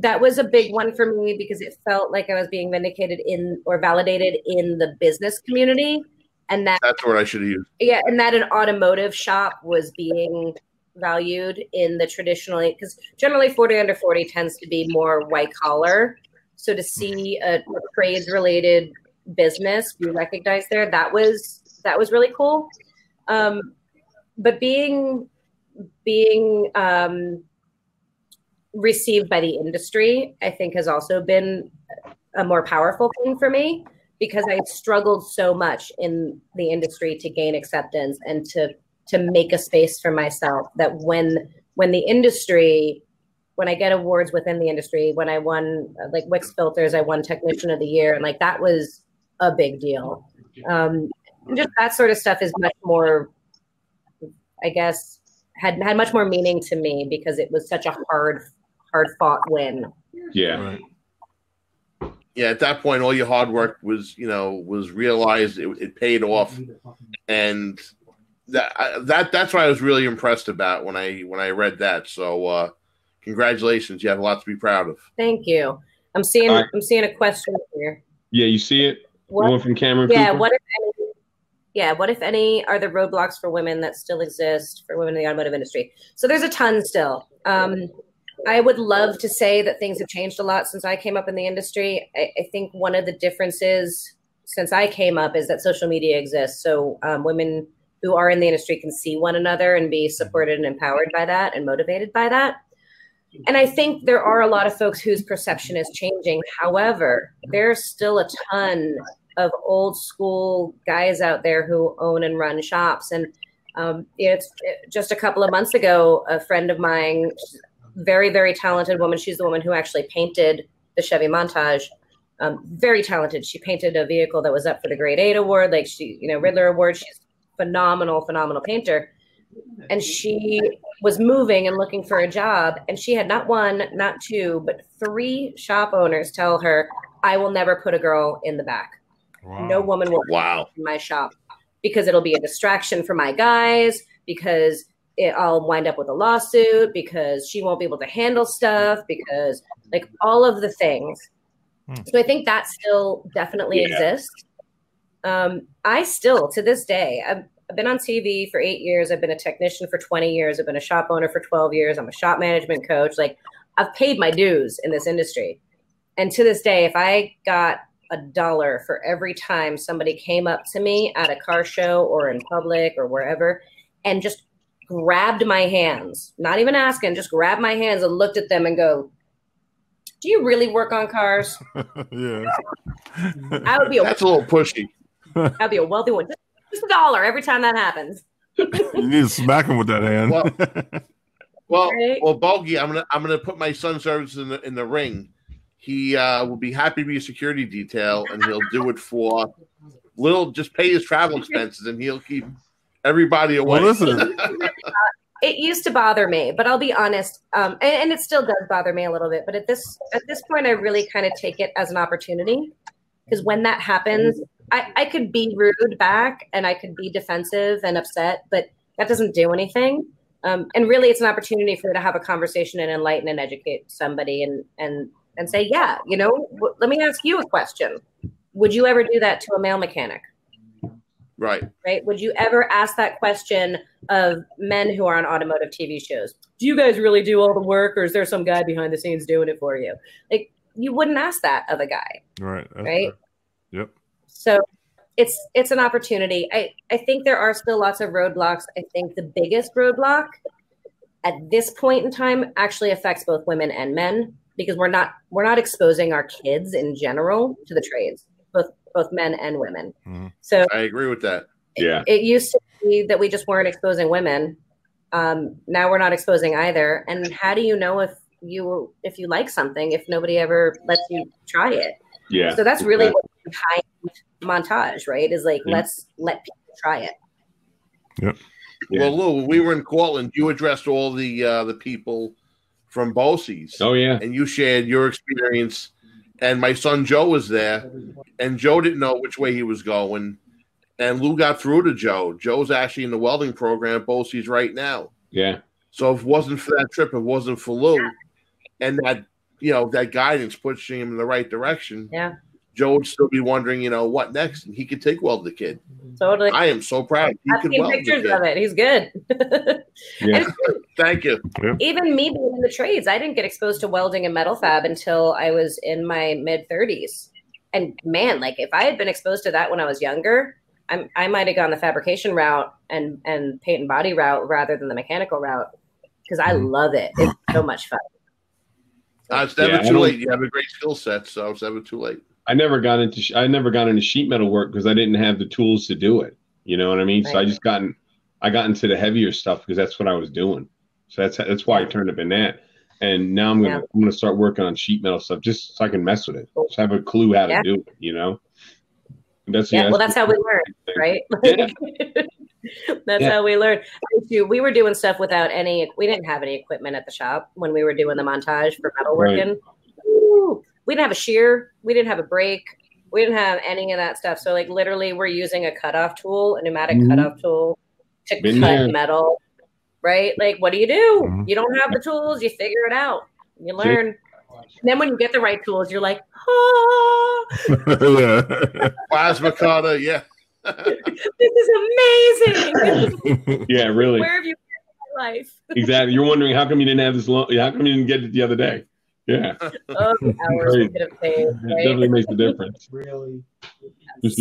that was a big one for me because it felt like I was being vindicated in or validated in the business community. And that that's what I should have used. Yeah. And that an automotive shop was being valued in the traditionally, because generally forty under forty tends to be more white collar. So to see a trades related business be recognized there, that was, that was really cool. Um, but being, being, um, received by the industry, I think has also been a more powerful thing for me because I struggled so much in the industry to gain acceptance and to to make a space for myself that when when the industry, when I get awards within the industry, when I won like Wix filters, I won Technician of the Year, and like that was a big deal. Um, just that sort of stuff is much more, I guess, had had much more meaning to me because it was such a hard hard fought win. Yeah. Right. Yeah. At that point, all your hard work was, you know, was realized. It, it paid off. And that, I, that, that's what I was really impressed about when I, when I read that. So uh, congratulations. You have a lot to be proud of. Thank you. I'm seeing, right. I'm seeing a question here. Yeah. You see it? What, one from Cameron. Yeah. People? What if any, yeah. What if any are the roadblocks for women that still exist for women in the automotive industry? So there's a ton still. Um, I would love to say that things have changed a lot since I came up in the industry. I, I think one of the differences since I came up is that social media exists. So um, women who are in the industry can see one another and be supported and empowered by that and motivated by that. And I think there are a lot of folks whose perception is changing. However, there's still a ton of old school guys out there who own and run shops. And um, it's just a couple of months ago, a friend of mine, very, very talented woman. She's the woman who actually painted the Chevy Montage. Um, very talented. She painted a vehicle that was up for the Grade Eight Award, like she, you know, Ridler Award. She's phenomenal, phenomenal painter. And she was moving and looking for a job. And she had not one, not two, but three shop owners tell her, I will never put a girl in the back. Wow. No woman will wow. in my shop because it'll be a distraction for my guys, because it, I'll wind up with a lawsuit because she won't be able to handle stuff because like all of the things. Hmm. So I think that still definitely yeah. exists. Um, I still, to this day, I've, I've been on T V for eight years. I've been a technician for twenty years. I've been a shop owner for twelve years. I'm a shop management coach. Like I've paid my dues in this industry. And to this day, if I got a dollar for every time somebody came up to me at a car show or in public or wherever and just grabbed my hands, not even asking, just grabbed my hands and looked at them and go, do you really work on cars? Yeah. I would be a That's a little pushy. I'd be a wealthy one. Just a dollar every time that happens. You need to smack him with that hand. Well, well, right? well Bogi, I'm gonna I'm gonna put my son's service in the in the ring. He uh, will be happy to be a security detail, and he'll do it for little. Just pay his travel expenses, and he'll keep everybody away. Well, listen. It used to bother me, but I'll be honest, um, and, and it still does bother me a little bit. But at this at this point, I really kind of take it as an opportunity, because when that happens, I, I could be rude back, and I could be defensive and upset, but that doesn't do anything. Um, and really, it's an opportunity for me to have a conversation and enlighten and educate somebody, and and. and say, yeah, you know, w let me ask you a question. Would you ever do that to a male mechanic? Right. Right. Would you ever ask that question of men who are on automotive T V shows? Do you guys really do all the work, or is there some guy behind the scenes doing it for you? Like, you wouldn't ask that of a guy. Right. That's right. Fair. Yep. So it's, it's an opportunity. I, I think there are still lots of roadblocks. I think the biggest roadblock at this point in time actually affects both women and men, because we're not we're not exposing our kids in general to the trades, both both men and women. Mm-hmm. So I agree with that. It, yeah, it used to be that we just weren't exposing women. Um, now we're not exposing either. And how do you know if you if you like something if nobody ever lets you try it? Yeah. So that's really exactly. Behind Montage, right? Is like yeah. let's let people try it. Yep. Yeah. Well, Lou, when we were in Cortland, you addressed all the uh, the people from BOCES. Oh, yeah. And you shared your experience. And my son Joe was there. And Joe didn't know which way he was going. And Lou got through to Joe. Joe's actually in the welding program at BOCES right now. Yeah. So if it wasn't for that trip, it wasn't for Lou. Yeah. And that, you know, that guidance pushing him in the right direction. Yeah. Joe would still be wondering, you know, what next? And he could take weld the kid. Totally. I am so proud. He I've seen pictures of it. He's good. Yeah. Thank you. Even me being in the trades, I didn't get exposed to welding and metal fab until I was in my mid thirties. And man, like if I had been exposed to that when I was younger, I'm, I might have gone the fabrication route and, and paint and body route rather than the mechanical route, because I love it. It's so much fun. Uh, it's never yeah, too late. You have a great skill set, so it's never too late. I never got into I never got into sheet metal work because I didn't have the tools to do it. You know what I mean? Right. So I just gotten I got into the heavier stuff because that's what I was doing. So that's that's why I turned up in that. And now I'm gonna yeah. I'm gonna start working on sheet metal stuff just so I can mess with it. Just have a clue how yeah. to do it. You know? That's yeah. yeah well, that's, that's how we learn, right? Yeah. That's yeah. how we learn. We were doing stuff without any. We didn't have any equipment at the shop when we were doing the montage for metal working. Right. Ooh. We didn't have a shear. We didn't have a brake. We didn't have any of that stuff. So, like, literally, we're using a cutoff tool, a pneumatic mm-hmm. cutoff tool to Been cut there. metal, right? Like, what do you do? Mm-hmm. You don't have the tools. You figure it out. You learn. And then when you get the right tools, you're like, oh. Plasma cutter, yeah. This is amazing. Yeah, really. Where have you been in your life? Exactly. You're wondering, how come you didn't have this long? How come you didn't get it the other day? Yeah. Oh, the hours right. could have paid, right? It definitely makes a difference. Really? Yes.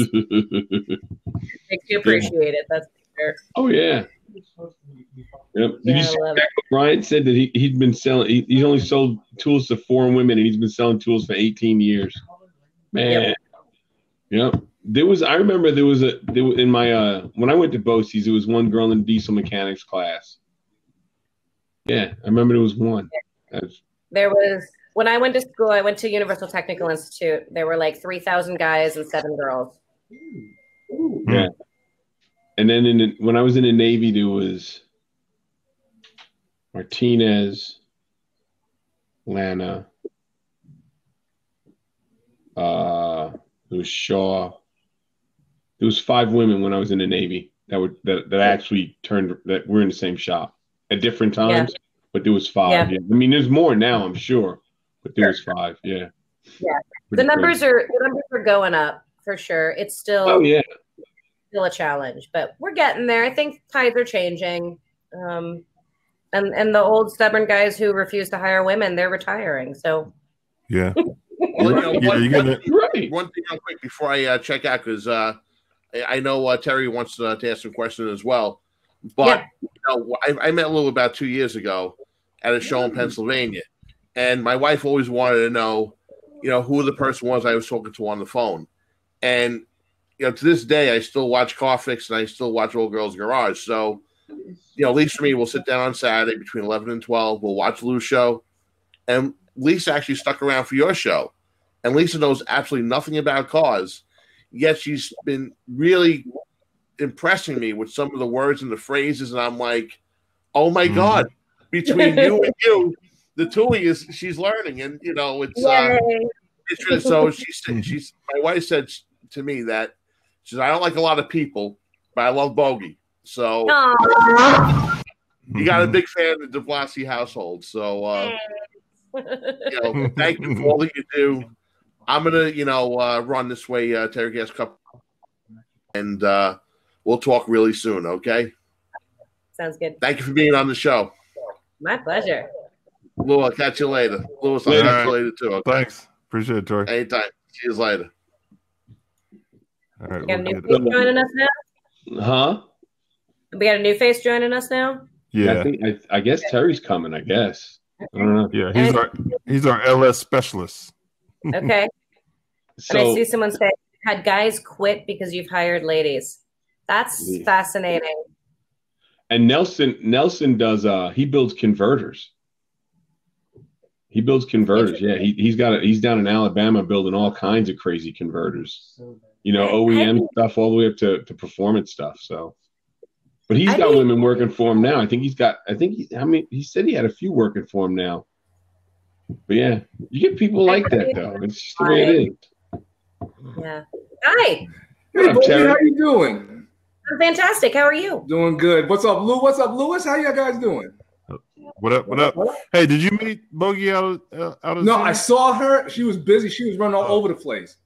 Makes you appreciate yeah. it. That's for sure. Oh, yeah. Yep. Did yeah, you see that? Brian said that he, he'd been selling, he, he's only sold tools to foreign women, and he's been selling tools for eighteen years. Man. Yep. Yep. There was, I remember there was a, there, in my, uh, when I went to BOCES, there was one girl in diesel mechanics class. Yeah. I remember there was one. Yeah. That's, There was, when I went to school, I went to Universal Technical Institute. There were like three thousand guys and seven girls. Ooh. Yeah. And then in the, when I was in the Navy, there was Martinez, Lana, uh, there was Shaw. There was five women when I was in the Navy that were, that, that actually turned, that were in the same shop. at different times, yeah. but there was five. Yeah. yeah. I mean, there's more now, I'm sure, but there was five. Yeah. Yeah. The numbers crazy. are the numbers are going up for sure. It's still oh, yeah. still a challenge, but we're getting there. I think tides are changing. Um, and and the old stubborn guys who refuse to hire women, they're retiring. So yeah. Well, you know, one, yeah, you're gonna... one, thing, right. one thing real quick before I uh, check out, because uh, I, I know uh, Terry wants to, uh, to ask some questions as well. But yeah. you know, I, I met Lou about two years ago at a show in Pennsylvania, and my wife always wanted to know, you know, who the person was I was talking to on the phone. And you know, to this day, I still watch Carfix and I still watch All Girls Garage. So, you know, Lisa and me will sit down on Saturday between eleven and twelve. We'll watch Lou's show, and Lisa actually stuck around for your show. And Lisa knows absolutely nothing about cars, yet she's been really impressing me with some of the words and the phrases, and I'm like, oh my mm. God, between you and you, the two of you, she's learning, and you know, it's uh, it's so she said, she's my wife said to me that she said, I don't like a lot of people, but I love Bogi, so Aww. You got a big fan of the De Blasi household, so uh, you know, thank you for all that you do. I'm gonna, you know, uh, run this way, uh, Terry Gas Cup, and uh. We'll talk really soon, okay? Sounds good. Thank you for being on the show. My pleasure. Lou, I'll catch you later. Louis, I'll later. catch you later, too. Okay? Thanks. Appreciate it, Tori. Anytime. See you later. All right. We got a new face joining us now? Huh? We got a new face joining us now? Yeah. I, think, I, I guess Terry's coming, I guess. I don't know. Yeah, he's, our, he's our L S specialist. Okay. So, and I see someone say, had guys quit because you've hired ladies. That's yeah. fascinating. And Nelson, Nelson does. Uh, he builds converters. He builds converters. Yeah, he, he's got. A, he's down in Alabama building all kinds of crazy converters. You know, O E M I, stuff all the way up to, to performance stuff. So, but he's I got mean, women working for him now. I think he's got. I think he. I mean, he said he had a few working for him now. But yeah, you get people like that though. It's just the way it is. Yeah. Hi. Hey, buddy, how are you doing? I'm fantastic. How are you? Doing good. What's up, Lou? What's up, Louis? How you guys doing? What up? What up? What up? Hey, did you meet Bogi out of uh, out of? No, I saw her. She was busy. She was running all oh. over the place.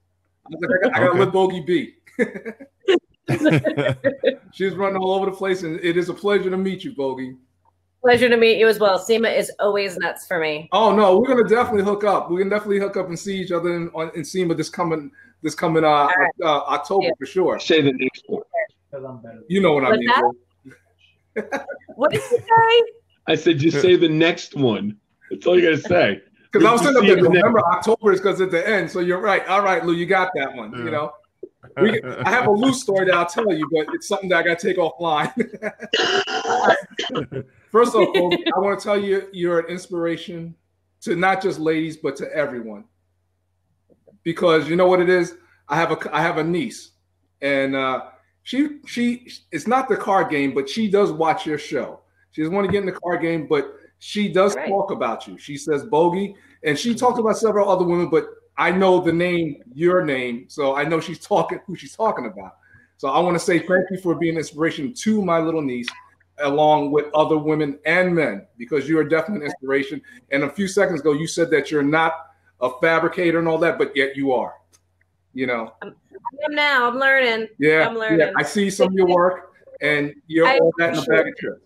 I was like, I gotta okay. let Bogi be. She was running all over the place, and it is a pleasure to meet you, Bogi. Pleasure to meet you as well. SEMA is always nuts for me. Oh no, we're gonna definitely hook up. We can definitely hook up and see each other in, on, in SEMA this coming this coming uh, right. uh, October yeah. for sure. Say the next one. You know what I mean. What did you say? I said, just say the next one. That's all you gotta say. Because I was thinking that November, October is because at the end. So you're right. All right, Lou, you got that one. Yeah. You know, we, I have a loose story that I'll tell you, but it's something that I gotta take offline. First off, I want to tell you, you're an inspiration to not just ladies, but to everyone. Because you know what it is. I have a I have a niece, and. Uh, She she it's not the card game, but she does watch your show. She doesn't want to get in the card game, but she does right. talk about you. She says Bogi, and she talked about several other women, but I know the name, your name, so I know she's talking who she's talking about. So I want to say thank you for being an inspiration to my little niece, along with other women and men, because you are definitely an inspiration. And a few seconds ago, you said that you're not a fabricator and all that, but yet you are. You know, I'm, I'm now. I'm learning. Yeah, I'm learning. Yeah. I see some of your work, and you're I all that in a bag of tricks.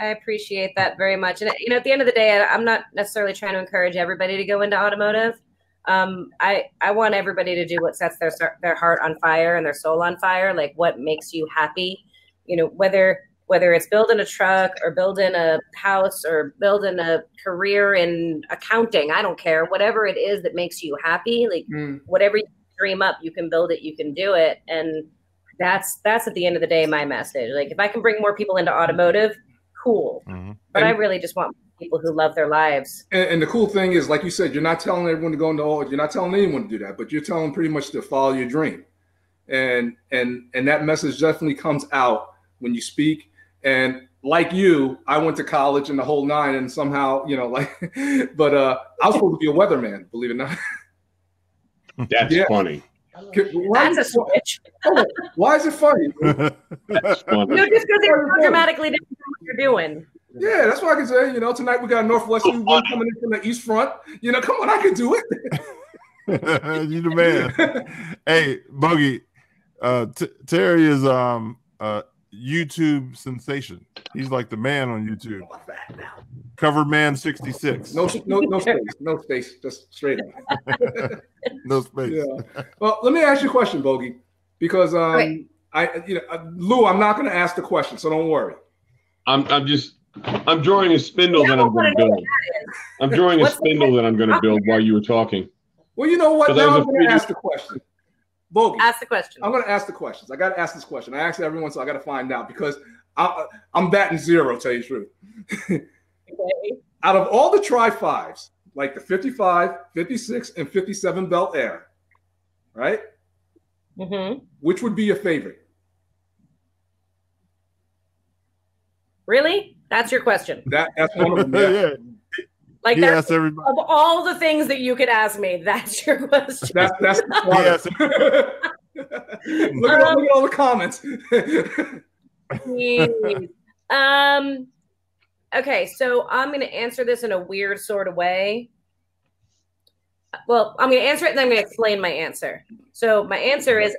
I appreciate that very much. And you know, at the end of the day, I, I'm not necessarily trying to encourage everybody to go into automotive. Um, I I want everybody to do what sets their their heart on fire and their soul on fire. Like what makes you happy. You know, whether whether it's building a truck or building a house or building a career in accounting, I don't care, whatever it is that makes you happy, like mm. whatever you dream up, you can build it, you can do it. And that's, that's at the end of the day, my message. Like if I can bring more people into automotive, cool. Mm-hmm. But and, I really just want people who love their lives. And, and the cool thing is, like you said, you're not telling everyone to go into all, you're not telling anyone to do that, but you're telling pretty much to follow your dream. And, and, and that message definitely comes out when you speak. And like you, I went to college and the whole nine, and somehow, you know, like, but uh, I was supposed to be a weatherman, believe it or not. That's yeah. funny. Why That's a switch. Why, why is it funny? That's funny. No, just because it's so dramatically different from what you're doing. Yeah, that's what I can say. You know, tonight we got Northwestern so coming in from the East Front. You know, come on, I can do it. You the man. Hey, Bogi, uh, Terry is um uh YouTube sensation. He's like the man on YouTube. Covered man sixty-six. No, no, no space. No space. Just straight up. No space. Yeah. Well, let me ask you a question, Bogi, because um, right. I, you know, Lou, I'm not going to ask the question, so don't worry. I'm, I'm just, I'm drawing a spindle that I'm going to build. I'm drawing a spindle that I'm going to build while you were talking. Well, you know what? Now I'm going to ask the question. Bogi, ask the question. I'm going to ask the questions. I got to ask this question. I asked everyone, so I got to find out because I, I'm batting zero, tell you the truth. Okay. Out of all the tri-fives, like the fifty-five, fifty-six, and fifty-seven Bel Air, right? Mm-hmm. Which would be your favorite? Really? That's your question. That, that's one of them. Yeah. Yeah. Like that's, of all the things that you could ask me, that's your question. That's, that's the question. Look, um, look at all the comments. um. Okay, so I'm going to answer this in a weird sort of way. Well, I'm going to answer it, and then I'm going to explain my answer. So my answer is,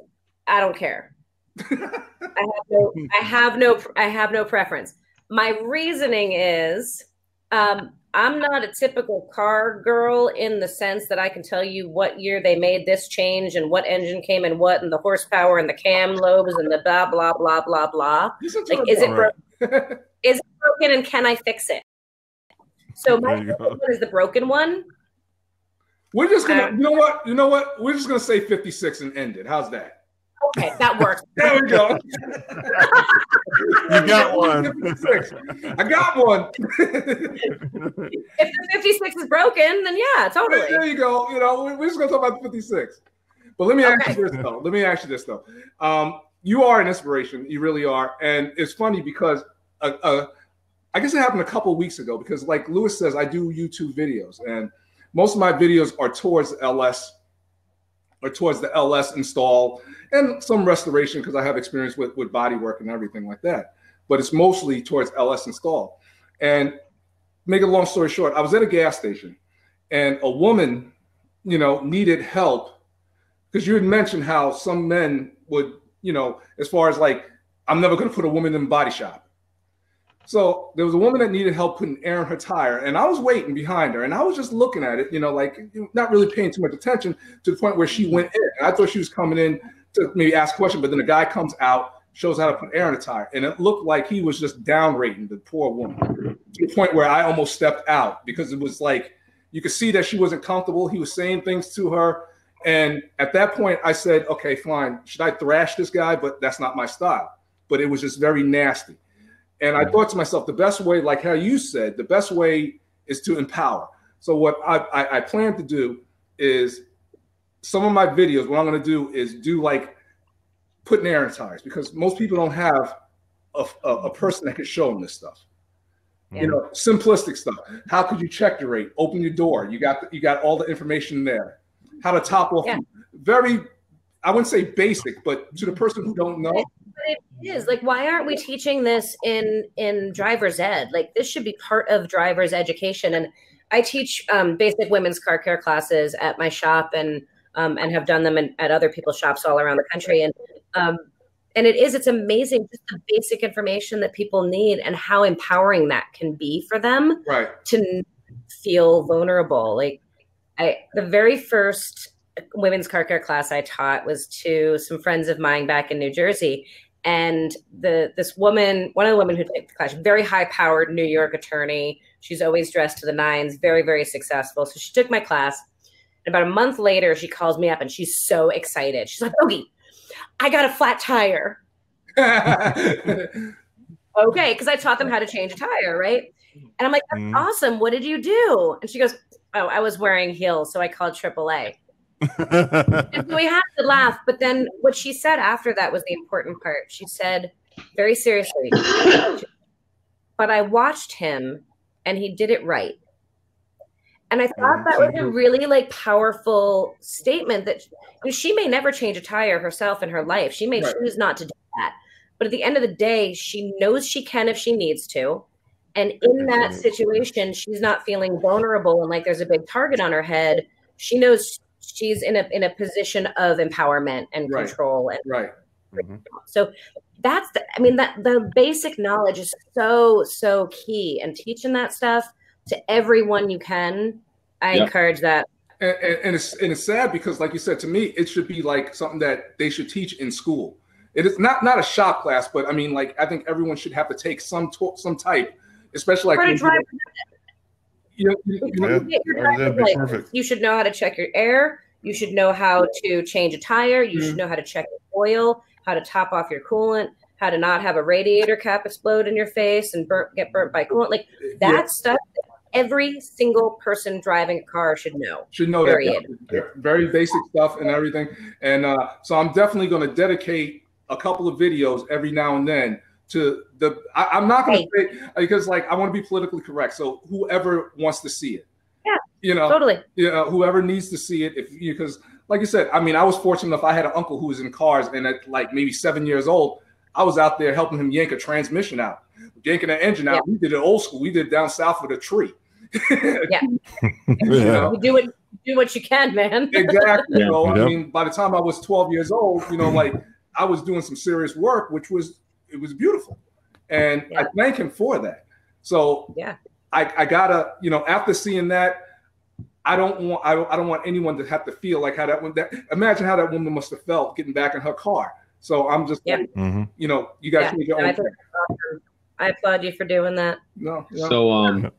I don't care. I have no, I have no, I have no preference. My reasoning is um, I'm not a typical car girl in the sense that I can tell you what year they made this change and what engine came in what and the horsepower and the cam lobes and the blah, blah, blah, blah, blah. Like, is it, bro- is it broken and can I fix it? So my one is the broken one. We're just going to, you know what? You know what? We're just going to say fifty-six and end it. How's that? Okay, that works. There we go. You got one. I got one. If the fifty-six is broken, then yeah, totally. There you go. You know, we're just going to talk about the fifty-six. But let me okay. ask you this, though. Let me ask you this, though. Um, you are an inspiration. You really are. And it's funny because uh, uh, I guess it happened a couple of weeks ago because, like Lewis says, I do YouTube videos. And most of my videos are towards L S or towards the L S install and some restoration because I have experience with, with body work and everything like that. But it's mostly towards L S install. And make a long story short, I was at a gas station and a woman, you know, needed help because you had mentioned how some men would, you know, as far as like, I'm never going to put a woman in a body shop. So there was a woman that needed help putting air in her tire, and I was waiting behind her, and I was just looking at it, you know, like not really paying too much attention to the point where she went in. And I thought she was coming in to maybe ask a question, but then the guy comes out, shows how to put air in a tire, and it looked like he was just downrating the poor woman to the point where I almost stepped out because it was like you could see that she wasn't comfortable. He was saying things to her, and at that point I said, okay, fine, should I thrash this guy? But that's not my style. But it was just very nasty. And I thought to myself, the best way, like how you said, the best way is to empower. So what I, I, I plan to do is some of my videos, what I'm going to do is do like putting air in tires because most people don't have a, a, a person that can show them this stuff. Yeah. You know, simplistic stuff. How could you check your rate? Open your door. You got the, you got all the information there. How to top off. Yeah. Very, I wouldn't say basic, but to the person who don't know. But it is like, why aren't we teaching this in in driver's ed? Like, this should be part of driver's education. And I teach um, basic women's car care classes at my shop, and um, and have done them in, at other people's shops all around the country. And um, and it is, it's amazing just the basic information that people need and how empowering that can be for them right. to feel vulnerable. Like, I the very first women's car care class I taught was to some friends of mine back in New Jersey. And the this woman, one of the women who took the class, very high-powered New York attorney. She's always dressed to the nines, very, very successful. So she took my class. And about a month later, she calls me up, and she's so excited. She's like, Bogi, I got a flat tire. Okay, because I taught them how to change a tire, right? And I'm like, that's mm. awesome. What did you do? And she goes, oh, I was wearing heels, so I called triple A. And so we had to laugh, but then what she said after that was the important part. She said, very seriously, but I watched him and he did it right. And I thought that was a really like powerful statement that I mean, she may never change a tire herself in her life. She may right. choose not to do that. But at the end of the day, she knows she can if she needs to. And in that situation, she's not feeling vulnerable and like there's a big target on her head. She knows she's in a in a position of empowerment and control. Right. And right. Mm-hmm. So that's the, I mean, that the basic knowledge is so, so key, and teaching that stuff to everyone you can. I yeah. encourage that. And, and, and, it's, and it's sad because, like you said, to me, it should be like something that they should teach in school. It is not not a shop class, but I mean, like, I think everyone should have to take some some type, especially like you You should know how to check your air. You should know how to change a tire. You mm-hmm. should know how to check your oil, how to top off your coolant, how to not have a radiator cap explode in your face and burnt, get burnt by coolant. Like that yeah. stuff. Every single person driving a car should know. Should know period. that. Very basic stuff and everything. And uh, so I'm definitely going to dedicate a couple of videos every now and then to the, I, I'm not going to hey. say, because like, I want to be politically correct. So whoever wants to see it, yeah, you know, totally. You know, whoever needs to see it. If you, because like you said, I mean, I was fortunate enough. I had an uncle who was in cars, and at like maybe seven years old, I was out there helping him yank a transmission out, yanking an engine out. Yeah. We did it old school. We did it down south with a tree. yeah. yeah. You do it, do what you can, man. Exactly. Yeah. You know, yeah. I mean, by the time I was twelve years old, you know, like I was doing some serious work, which was, it was beautiful. And yeah. I thank him for that. So yeah, I, I gotta, you know, after seeing that, I don't want, I don't, I don't want anyone to have to feel like how that, that imagine how that woman must've felt getting back in her car. So I'm just, yeah. like, mm-hmm. you know, you guys yeah. need your own. I, awesome. I applaud you for doing that. No. no. So, um,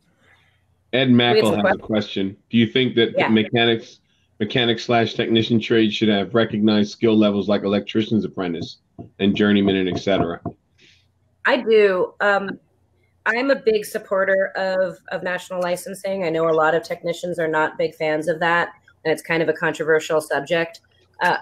Ed Mackel has a question. Do you think that yeah. mechanics, mechanics slash technician trades should have recognized skill levels like electrician's apprentice and journeyman and et cetera? I do. Um, I'm a big supporter of, of national licensing. I know a lot of technicians are not big fans of that, and it's kind of a controversial subject. Uh,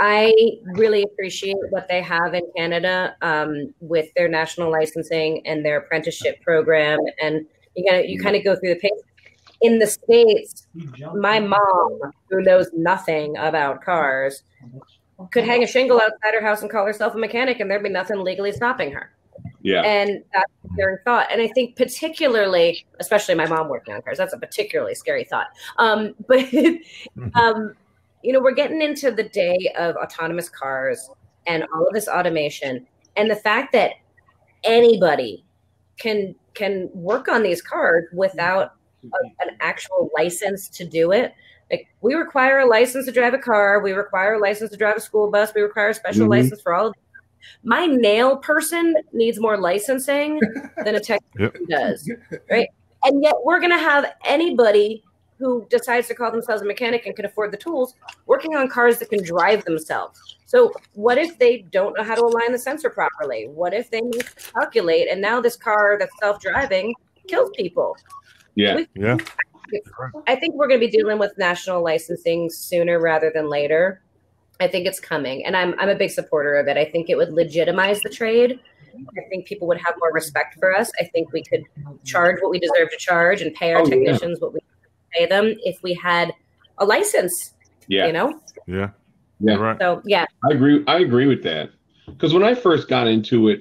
I really appreciate what they have in Canada um, with their national licensing and their apprenticeship program, and you gotta, you kind of go through the pace. In the States, my mom, who knows nothing about cars, could hang a shingle outside her house and call herself a mechanic, and there'd be nothing legally stopping her. Yeah. And that's a scary thought. And I think particularly, especially my mom working on cars, that's a particularly scary thought. Um, but, um, you know, we're getting into the day of autonomous cars and all of this automation, and the fact that anybody can can work on these cars without a, an actual license to do it. Like, we require a license to drive a car. We require a license to drive a school bus. We require a special mm-hmm. license for all of this. My nail person needs more licensing than a technician yep. does, right? And yet we're going to have anybody who decides to call themselves a mechanic and can afford the tools working on cars that can drive themselves. So what if they don't know how to align the sensor properly? What if they miscalculate, and now this car that's self-driving kills people? Yeah, we, yeah. I think we're going to be dealing with national licensing sooner rather than later. I think it's coming, and I'm I'm a big supporter of it. I think it would legitimize the trade. I think people would have more respect for us. I think we could charge what we deserve to charge and pay our oh, technicians yeah. what we pay them if we had a license. Yeah, you know. Yeah. Yeah, right. So yeah, I agree. I agree with that, because when I first got into it,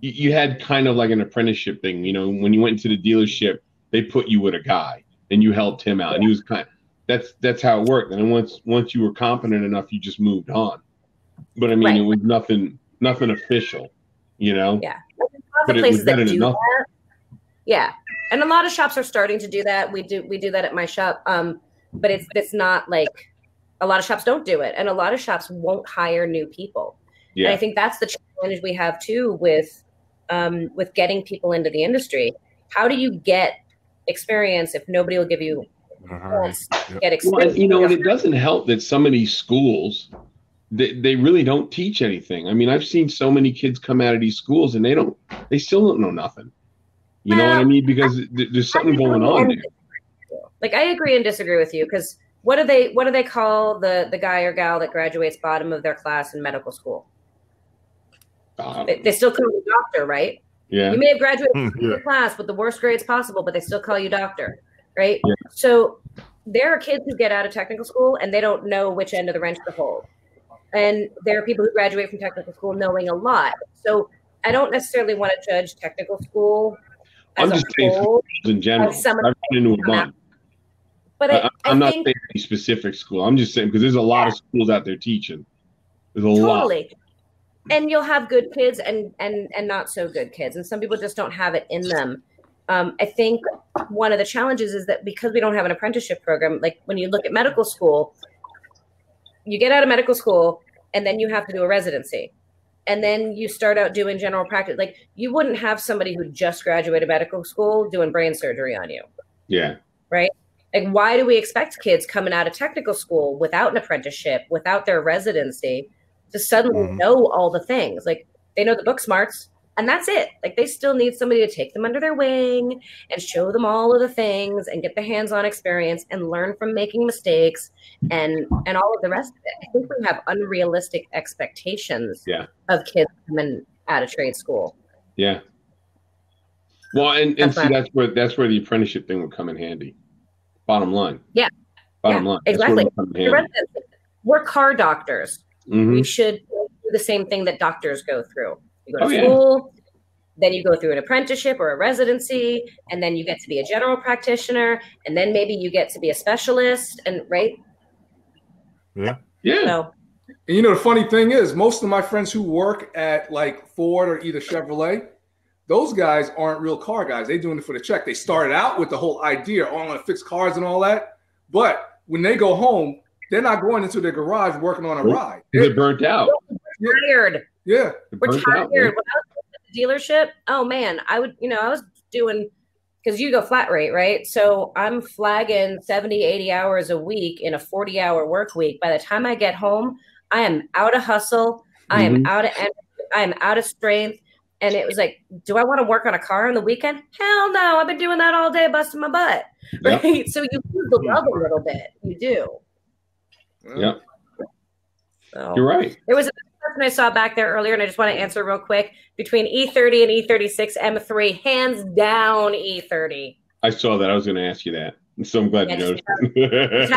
you, you had kind of like an apprenticeship thing. You know, when you went to the dealership, they put you with a guy, and you helped him out, and he was kind of, that's that's how it worked. And then once once you were competent enough, you just moved on. But I mean, right. it was nothing nothing official, you know. Yeah, but it was better than nothing. Yeah, and a lot of shops are starting to do that. We do we do that at my shop, um, but it's it's not like. A lot of shops don't do it, and a lot of shops won't hire new people. Yeah. And I think that's the challenge we have too with um, with getting people into the industry. How do you get experience if nobody will give you right. get experience? Well, and, you know, and it doesn't help that some of these schools they they really don't teach anything. I mean, I've seen so many kids come out of these schools and they don't they still don't know nothing. You well, know what I mean? Because I, there's something going on there. Like, I agree and disagree with you, because. What do they what do they call the the guy or gal that graduates bottom of their class in medical school? Um, they, they still call you doctor, right? Yeah. You may have graduated from yeah. your class with the worst grades possible, but they still call you doctor, right? Yeah. So there are kids who get out of technical school and they don't know which end of the wrench to hold. And there are people who graduate from technical school knowing a lot. So I don't necessarily want to judge technical school as I'm just a whole, saying in general. As I've run into a bunch. But I, I, I'm I not think, saying any specific school. I'm just saying because there's a lot yeah. of schools out there teaching. There's a totally. lot. And you'll have good kids and, and, and not so good kids. And some people just don't have it in them. Um, I think one of the challenges is that because we don't have an apprenticeship program, like when you look at medical school, you get out of medical school and then you have to do a residency. And then you start out doing general practice. Like you wouldn't have somebody who just graduated medical school doing brain surgery on you. Yeah. Right? Like why do we expect kids coming out of technical school without an apprenticeship, without their residency, to suddenly mm-hmm. know all the things? Like they know the book smarts and that's it. Like they still need somebody to take them under their wing and show them all of the things and get the hands-on experience and learn from making mistakes and, and all of the rest of it. I think we have unrealistic expectations yeah. of kids coming out of trade school. Yeah. Well, and, and that's see, that's where, that's where the apprenticeship thing would come in handy. Bottom line. Yeah. Bottom yeah, line. Exactly. We're, we're car doctors. Mm-hmm. We should do the same thing that doctors go through. You go to oh, school, yeah. then you go through an apprenticeship or a residency, and then you get to be a general practitioner, and then maybe you get to be a specialist, and right? Yeah. Yeah. So. And you know, the funny thing is, most of my friends who work at like Ford or either Chevrolet, those guys aren't real car guys. They're doing it for the check. They started out with the whole idea, oh, I'm going to fix cars and all that. But when they go home, they're not going into their garage working on a ride. They're burnt out. We're tired. Yeah. We're tired. Out, when I was at the dealership, oh, man, I would, you know, I was doing, because you go flat rate, right? So I'm flagging seventy, eighty hours a week in a forty hour work week. By the time I get home, I am out of hustle. I am mm-hmm. out of energy. I am out of strength. And it was like, do I want to work on a car on the weekend? Hell no. I've been doing that all day, busting my butt. Yep. Right? So you lose the love a little bit. You do. Yeah, so, you're right. There was a person I saw back there earlier, and I just want to answer real quick. Between E thirty and E thirty-six M three, hands down E thirty. I saw that. I was going to ask you that. So I'm glad yeah, you noticed.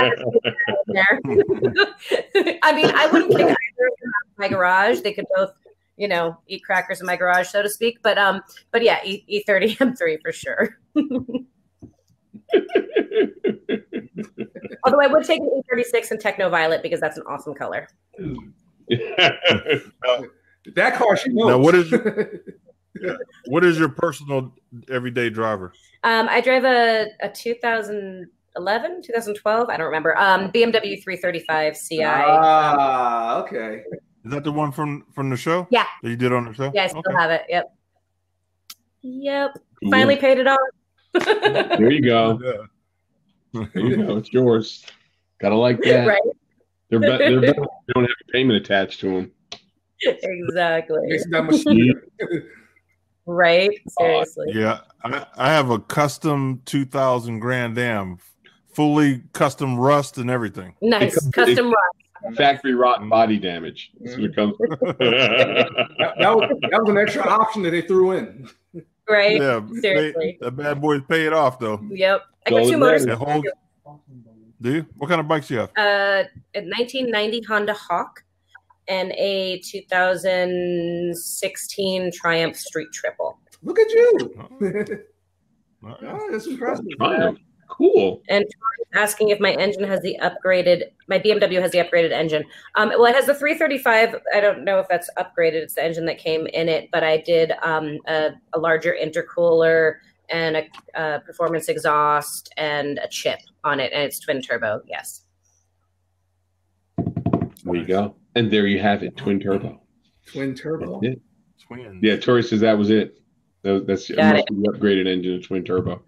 I mean, I wouldn't pick either of them out of my garage. They could both, you know, eat crackers in my garage, so to speak. But um, but yeah, e E30 M3 for sure. Although I would take an E thirty-six and Techno Violet because that's an awesome color. That car, she knows. Now, what is what is your personal everyday driver? Um, I drive a, a two thousand eleven, two thousand twelve, I don't remember. Um, B M W three thirty-five C I. Ah, okay. Is that the one from from the show? Yeah, that you did on the show. Yeah, I still okay. have it. Yep. Yep. Cool. Finally paid it off. There you go. Yeah. There you go. It's yours. Gotta like that. Right? They're be they're better. They don't have a payment attached to them. Exactly. Right? Seriously. Uh, yeah. I, I have a custom two thousand Grand Am, fully custom rust and everything. Nice. Comes, custom rust. Factory rotten body damage. That's what it comes from. that, that, was, that was an extra option that they threw in. Right? Yeah, seriously. They, the bad boys pay it off, though. Yep. I got two motorcycles. Do you? What kind of bikes do you have? Uh, a nineteen ninety Honda Hawk and a two thousand sixteen Triumph Street Triple. Look at you. Oh, oh that's impressive. Triumph. Cool. And asking if my engine has the upgraded, my B M W has the upgraded engine. Um, well, it has the three thirty-five. I don't know if that's upgraded. It's the engine that came in it, but I did um, a, a larger intercooler and a, a performance exhaust and a chip on it, and it's twin turbo. Yes. There you go. And there you have it, twin turbo. Twin turbo. Twin. Yeah, Tori says that was it. That, that's it. It. The upgraded engine of twin turbo.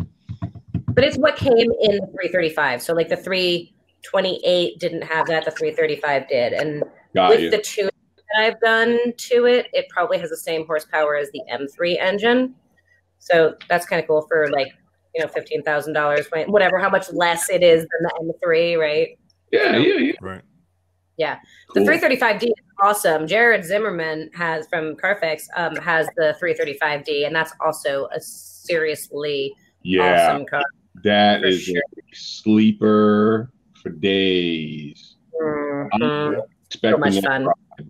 But it's what came in the three thirty-five. So like the three twenty-eight didn't have that. The three thirty-five did. And Got with you. the tuning that I've done to it, it probably has the same horsepower as the M three engine. So that's kind of cool for like, you know, fifteen thousand dollars, whatever, how much less it is than the M three, right? Yeah, yeah, yeah. Right. Yeah. Cool. The three thirty-five D is awesome. Jared Zimmerman has from Carfix um, has the three thirty-five D, and that's also a seriously yeah, awesome car. That for is sure. a sleeper for days. Mm-hmm. I'm expecting so much fun. That, ride.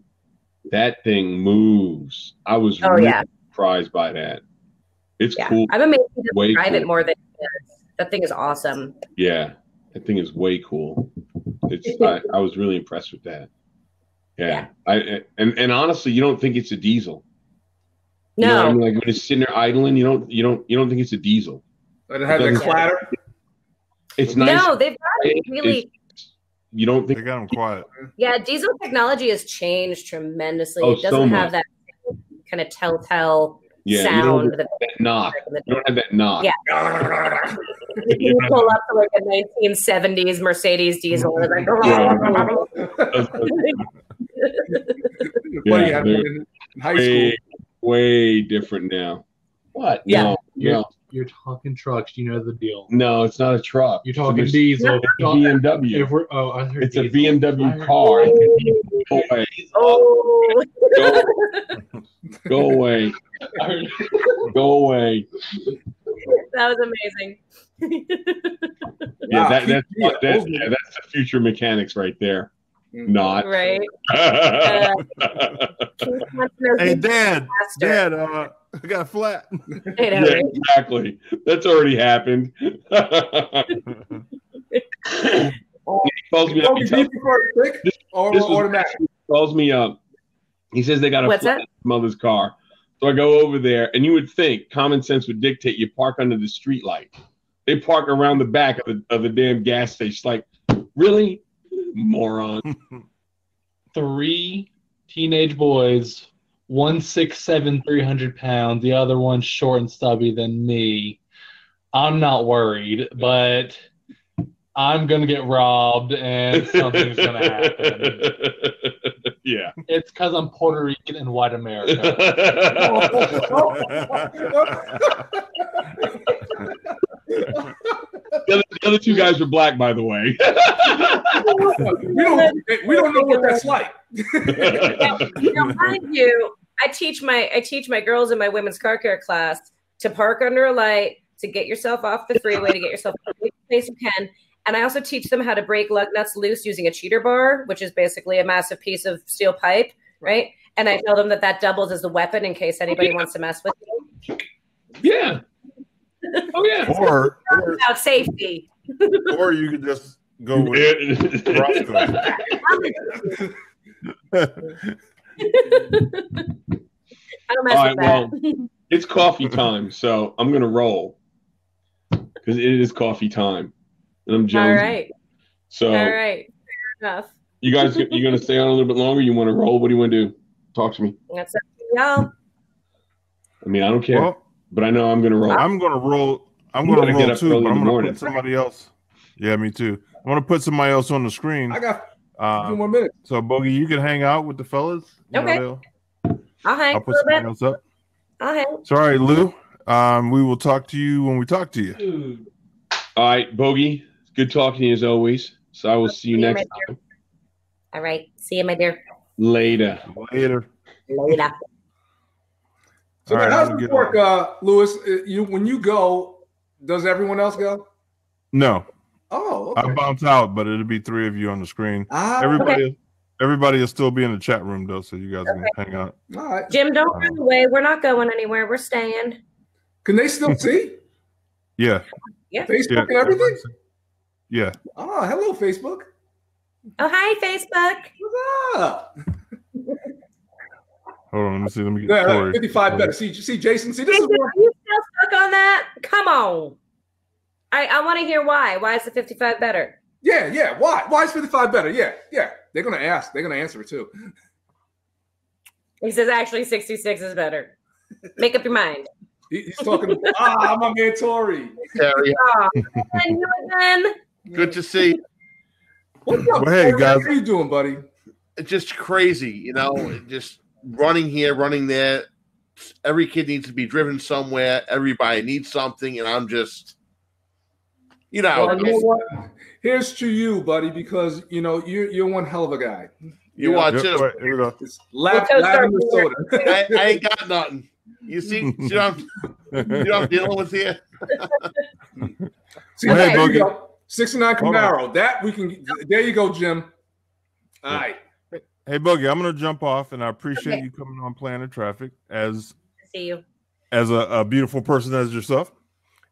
That thing moves. I was oh, really yeah. surprised by that. It's yeah. cool. I'm amazed he doesn't drive cool. it more than he does. That thing is awesome. Yeah, that thing is way cool. It's I, I was really impressed with that. Yeah. yeah. I and and honestly, you don't think it's a diesel. No. You know what I mean? Like when it's sitting there idling, you don't you don't you don't think it's a diesel. But it has it a clatter. It's nice. No, they've got it really. It's, you don't think they got them quiet. Yeah, diesel technology has changed tremendously. Oh, it doesn't so have that kind of telltale yeah, sound. That, that knock. You don't have that knock. Yeah. You pull up to like a nineteen seventies Mercedes diesel and like, yeah, in high school. Way different now. What? Yeah. No, you're, no. you're talking trucks. You know the deal. No, it's not a truck. You're talking so diesel. B M W. If we're, oh, I heard it's diesel. A B M W car. Go away. Oh. Go, go away. Go away. That was amazing. yeah, wow. that, that's, that's, that's, yeah, that's the future mechanics right there. Not right. uh, hey, Dad, Dad, uh, I got a flat. Hey, yeah, right? Exactly. That's already happened. oh, he calls me up. He tells, this, this was, he calls me up. He says they got a What's flat that? Mother's car. So I go over there, and you would think common sense would dictate you park under the street light. They park around the back of the, of the damn gas station. Like, really? Moron. Three teenage boys, one six seven, three hundred pounds. The other one short and stubby than me. I'm not worried, but I'm gonna get robbed and something's gonna happen. Yeah, it's because I'm Puerto Rican and white America. the, other, the other two guys are black, by the way. we, don't, we don't know what that's like. now, now, mind you, I teach my I teach my girls in my women's car care class to park under a light, to get yourself off the freeway, to get yourself the place you can. And I also teach them how to break lug nuts loose using a cheater bar, which is basically a massive piece of steel pipe, right? And I tell them that that doubles as a weapon in case anybody yeah. wants to mess with you. Yeah. Oh yeah. Or, or about safety. Or you could just go with it. I don't mess All right, with that. Well, it's coffee time, so I'm gonna roll because it is coffee time, and I'm jonesing. All right. So. All right. Fair enough. You guys, you gonna stay on a little bit longer? You want to roll? What do you want to do? Talk to me. That's up to y'all. I mean, I don't care. Well, but I know I'm gonna roll. I'm gonna roll. I'm gonna, gonna roll get up too. But I'm gonna morning. put somebody else. Yeah, me too. I'm gonna put somebody else on the screen. I got uh, two more minutes. So Bogi, you can hang out with the fellas. You okay. Know, I'll hang. I'll put somebody bit. else up. I'll hang. Sorry, Lou. Um, we will talk to you when we talk to you. All right, Bogi. Good talking to you as always. So I will see you see next time. All right. See you, my dear. Later. Later. Later. So right, how's it work, uh, Lewis? You when you go, does everyone else go? No. Oh. Okay. I bounce out, but it'll be three of you on the screen. Ah, everybody, okay. everybody will still be in the chat room though, so you guys okay. can hang out. All right. Jim, don't um, run away. We're not going anywhere. We're staying. Can they still see? Yeah. Yeah. Facebook yeah. and everything. Yeah. Oh, hello, Facebook. Oh, hi, Facebook. What's up? Hold on, let me see. Let me get yeah, right, fifty-five oh. better. See, see, Jason. See, this Jason, is. Are you still stuck on that? Come on. I I want to hear why. Why is the fifty-five better? Yeah, yeah. Why? Why is fifty-five better? Yeah, yeah. They're gonna ask. They're gonna answer it too. He says actually sixty-six is better. Make up your mind. he, he's talking. About, ah, I'm a man, Tory. Terry. Oh, good to see you. What's up, well, hey, guys. How are you doing, buddy? It's just crazy, you know. It just. Running here, running there. Every kid needs to be driven somewhere. Everybody needs something, and I'm just, you know. Well, you know what? Here's to you, buddy, because you know you're you're one hell of a guy. You, you are know? too. Right, here we go. Lap, lap soda. I, I ain't got nothing. You see, you know, I'm, you know what I'm dealing with here. See, well, hey, there you go. sixty-nine Camaro. That we can. There you go, Jim. All yeah. right. Hey Bogi, I'm gonna jump off, and I appreciate okay. you coming on Playing N Traffic. As see you, as a, a beautiful person as yourself.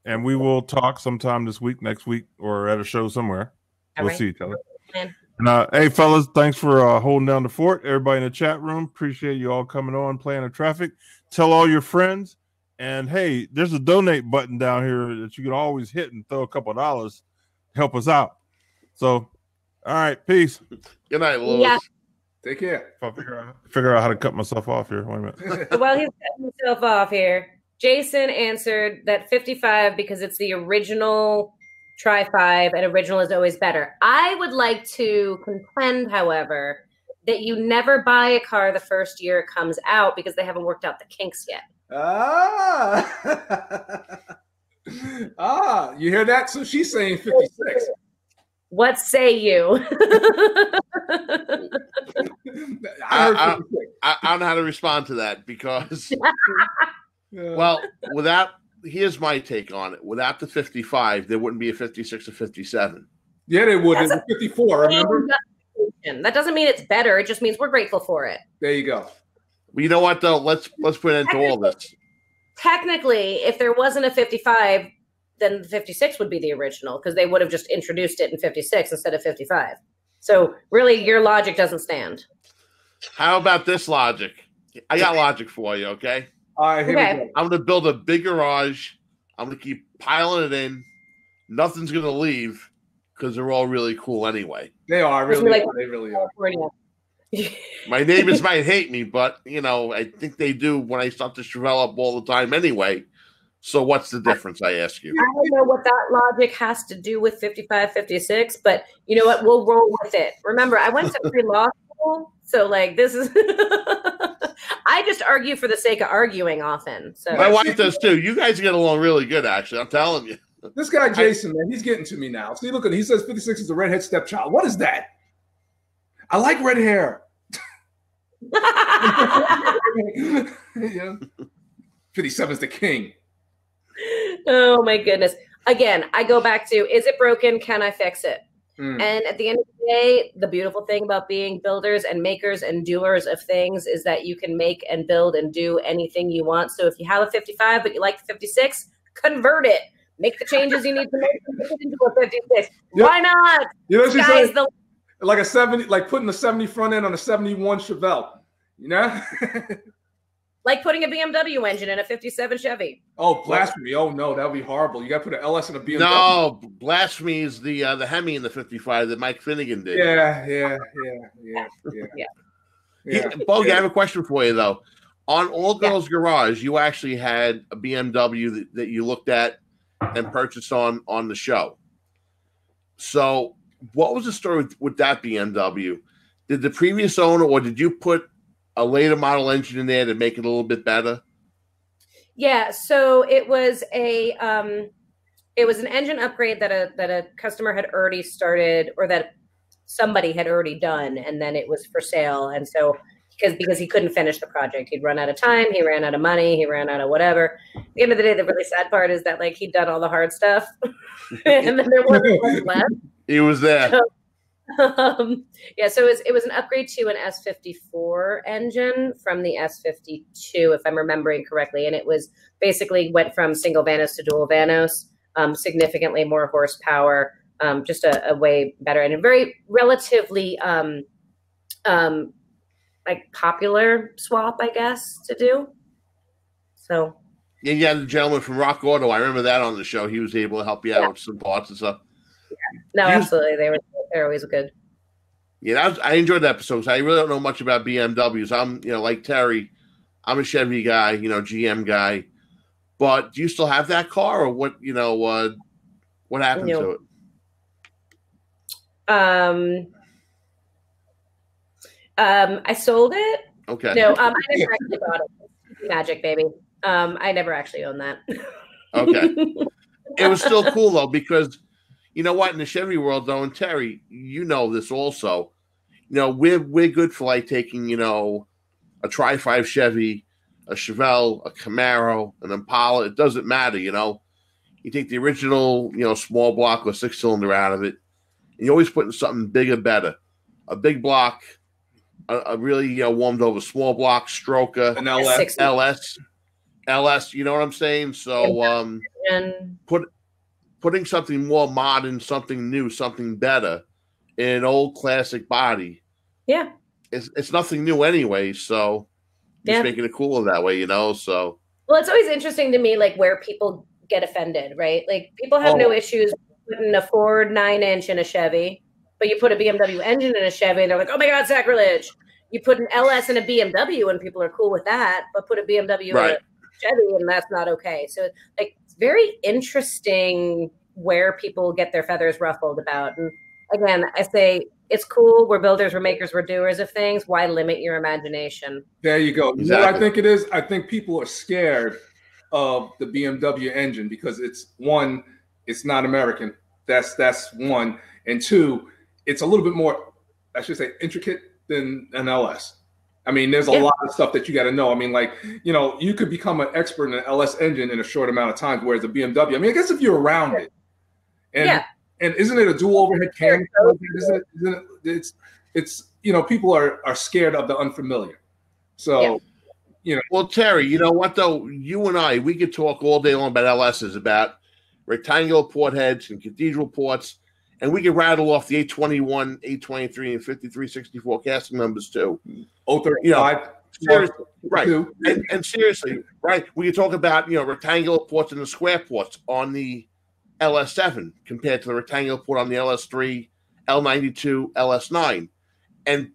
And we will talk sometime this week, next week, or at a show somewhere. All we'll right. see each other. And, uh, hey, fellas, thanks for uh, holding down the fort. Everybody in the chat room, appreciate you all coming on, playing the traffic. Tell all your friends. And, hey, there's a donate button down here that you can always hit and throw a couple of dollars to help us out. So, all right, peace. Good night, Wolves. Yeah. Take care. I'll figure out, figure out how to cut myself off here. Wait a minute. While he's cutting himself off here, Jason answered that fifty-five because it's the original Tri five and original is always better. I would like to contend, however, that you never buy a car the first year it comes out because they haven't worked out the kinks yet. Ah, ah, you hear that? So she's saying fifty-six. What say you? I, I, I, I don't know how to respond to that because, well, without, here's my take on it. Without the fifty-five, there wouldn't be a fifty-six or fifty-seven. Yeah, they would. It was fifty-four, remember? That doesn't mean it's better. It just means we're grateful for it. There you go. Well, you know what, though? Let's, let's put it into all this. Technically, if there wasn't a fifty-five, then the fifty-six would be the original because they would have just introduced it in fifty-six instead of fifty-five. So really, your logic doesn't stand. How about this logic? I got logic for you, okay? All right, here okay. we go. I'm going to build a big garage. I'm going to keep piling it in. Nothing's going to leave because they're all really cool anyway. They are. Really, like, they really are. My neighbors might hate me, but, you know, I think they do when I start to shrivel up all the time anyway. So what's the difference, I ask you? I don't know what that logic has to do with fifty-five, fifty-six, but you know what? We'll roll with it. Remember, I went to pre-law school, so like this is – I just argue for the sake of arguing often. So my wife does too. You guys get along really good, actually. I'm telling you. This guy, Jason, man, he's getting to me now. See, look at him. He says fifty-six is a redhead stepchild. What is that? I like red hair. Yeah. fifty-seven is the king. Oh, my goodness. Again, I go back to, is it broken? Can I fix it? Mm. And at the end of the day, the beautiful thing about being builders and makers and doers of things is that you can make and build and do anything you want. So if you have a fifty-five, but you like the fifty-six, convert it. Make the changes you need to make and put it into a fifty-six. Yep. Why not? You know what you're saying? The- like a seventy, like putting a seventy front end on a seventy-one Chevelle, you know? Like putting a B M W engine in a fifty-seven Chevy. Oh, blasphemy. Oh, no, that would be horrible. You got to put an L S in a B M W. No, blasphemy is the uh, the Hemi in the fifty-five that Mike Finnegan did. Yeah, yeah, yeah, yeah, yeah. yeah. yeah. Bogi, yeah. I have a question for you, though. On All Girls yeah. Garage, you actually had a B M W that, that you looked at and purchased on, on the show. So what was the story with, with that B M W? Did the previous owner, or did you put a later model engine in there to make it a little bit better? Yeah, so it was a um, it was an engine upgrade that a that a customer had already started, or that somebody had already done, and then it was for sale. And so because because he couldn't finish the project, he'd run out of time, he ran out of money, he ran out of whatever. At the end of the day, the really sad part is that like he'd done all the hard stuff, and then there wasn't much left. He was there. So, Um, yeah, so it was, it was an upgrade to an S fifty-four engine from the S fifty-two, if I'm remembering correctly. And it was basically went from single Vanos to dual Vanos, um, significantly more horsepower, um, just a, a way better and a very relatively um, um, like popular swap, I guess, to do. So yeah, you had the gentleman from Rock Auto. I remember that on the show. He was able to help you out yeah. with some parts and stuff. Yeah. No, you, absolutely. They were they're always good. Yeah, that was, I enjoyed that episode. So I really don't know much about B M Ws. I'm, you know, like Terry, I'm a Chevy guy, you know, G M guy. But do you still have that car, or what? You know, uh, what happened no. to it? Um, um, I sold it. Okay. No, um, I never actually bought it. Magic, baby. Um, I never actually owned that. Okay. It was still cool though, because you know what? In the Chevy world, though, and Terry, you know this also. You know, we're we're good for like taking, you know, a Tri five Chevy, a Chevelle, a Camaro, an Impala. It doesn't matter, you know. You take the original, you know, small block or six cylinder out of it, and you're always putting something bigger, better. A big block, a, a really you know, warmed over small block, stroker, an L S. L S. L S, you know what I'm saying? So um, put putting something more modern, something new, something better in an old classic body. Yeah. It's it's nothing new anyway, so just yeah. making it cooler that way, you know? So well, it's always interesting to me, like, where people get offended, right? Like, people have oh. no issues putting a Ford nine inch in a Chevy, but you put a B M W engine in a Chevy and they're like, oh my God, sacrilege. You put an L S in a B M W and people are cool with that, but put a B M W right. in a Chevy and that's not okay. So, like, it's very interesting where people get their feathers ruffled about. And again, I say it's cool. We're builders, we're makers, we're doers of things. Why limit your imagination? There you go. Exactly. You know what I think it is? I think people are scared of the B M W engine because it's one, it's not American. That's that's one. And two, it's a little bit more, I should say, intricate than an L S. I mean, there's a yeah. lot of stuff that you got to know. I mean, like, you know, you could become an expert in an L S engine in a short amount of time, whereas a B M W, I mean, I guess if you're around it. And yeah. and isn't it a dual overhead cam? Isn't it, isn't it, it's, it's, you know, people are, are scared of the unfamiliar. So, yeah. you know. Well, Terry, you know what, though? You and I, we could talk all day long about L Ss, about rectangular port heads and cathedral ports, and we could rattle off the eight twenty-one, eight twenty-three, and fifty-three sixty-four casting numbers, too. oh three five. You know, seriously, right. And, and seriously, right, we could talk about, you know, rectangular ports and the square ports on the L S seven compared to the rectangular port on the L S three, L ninety-two, L S nine. And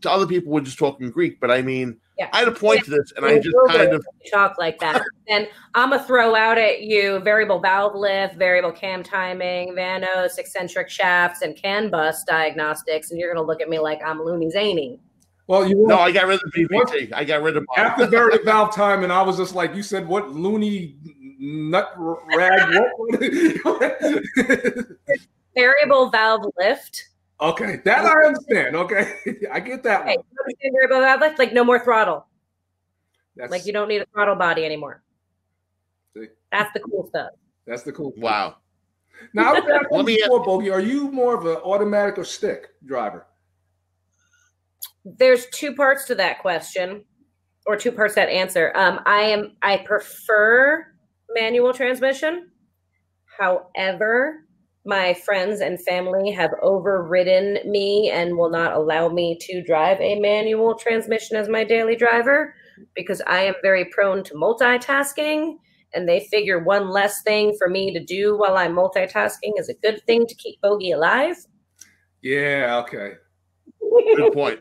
to other people, we're just talking Greek, but I mean, yeah. I had a point yeah. to this, and I just kind of talk like that. And I'm gonna throw out at you variable valve lift, variable cam timing, Vanos, eccentric shafts, and CAN bus diagnostics, and you're gonna look at me like I'm loony zany. Well, you no, I got rid of the B V T. I got rid of mine. After variable valve time, and I was just like, you said, what loony nut rag? What? Variable valve lift. Okay, that I understand. Okay, I get that one. Okay. Like, no more throttle. That's, like, you don't need a throttle body anymore. See? That's the cool stuff. That's the cool. Wow. Stuff. Now, let me before, Bogi, are you more of an automatic or stick driver? There's two parts to that question, or two parts to that answer. Um, I am. I prefer manual transmission. However, my friends and family have overridden me and will not allow me to drive a manual transmission as my daily driver because I am very prone to multitasking, and they figure one less thing for me to do while I'm multitasking is a good thing to keep Bogi alive. Yeah, okay. Good point.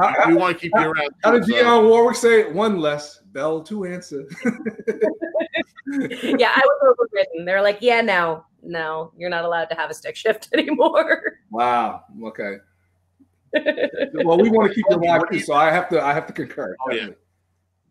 Okay. I, I, we want to keep I, you around. How did Dionne Warwick say? One less bell to answer. Yeah, I was overridden. They're like, yeah, no. No, you're not allowed to have a stick shift anymore. Wow. Okay. Well, we want to keep you alive too, so I have to. I have to concur. Oh yeah,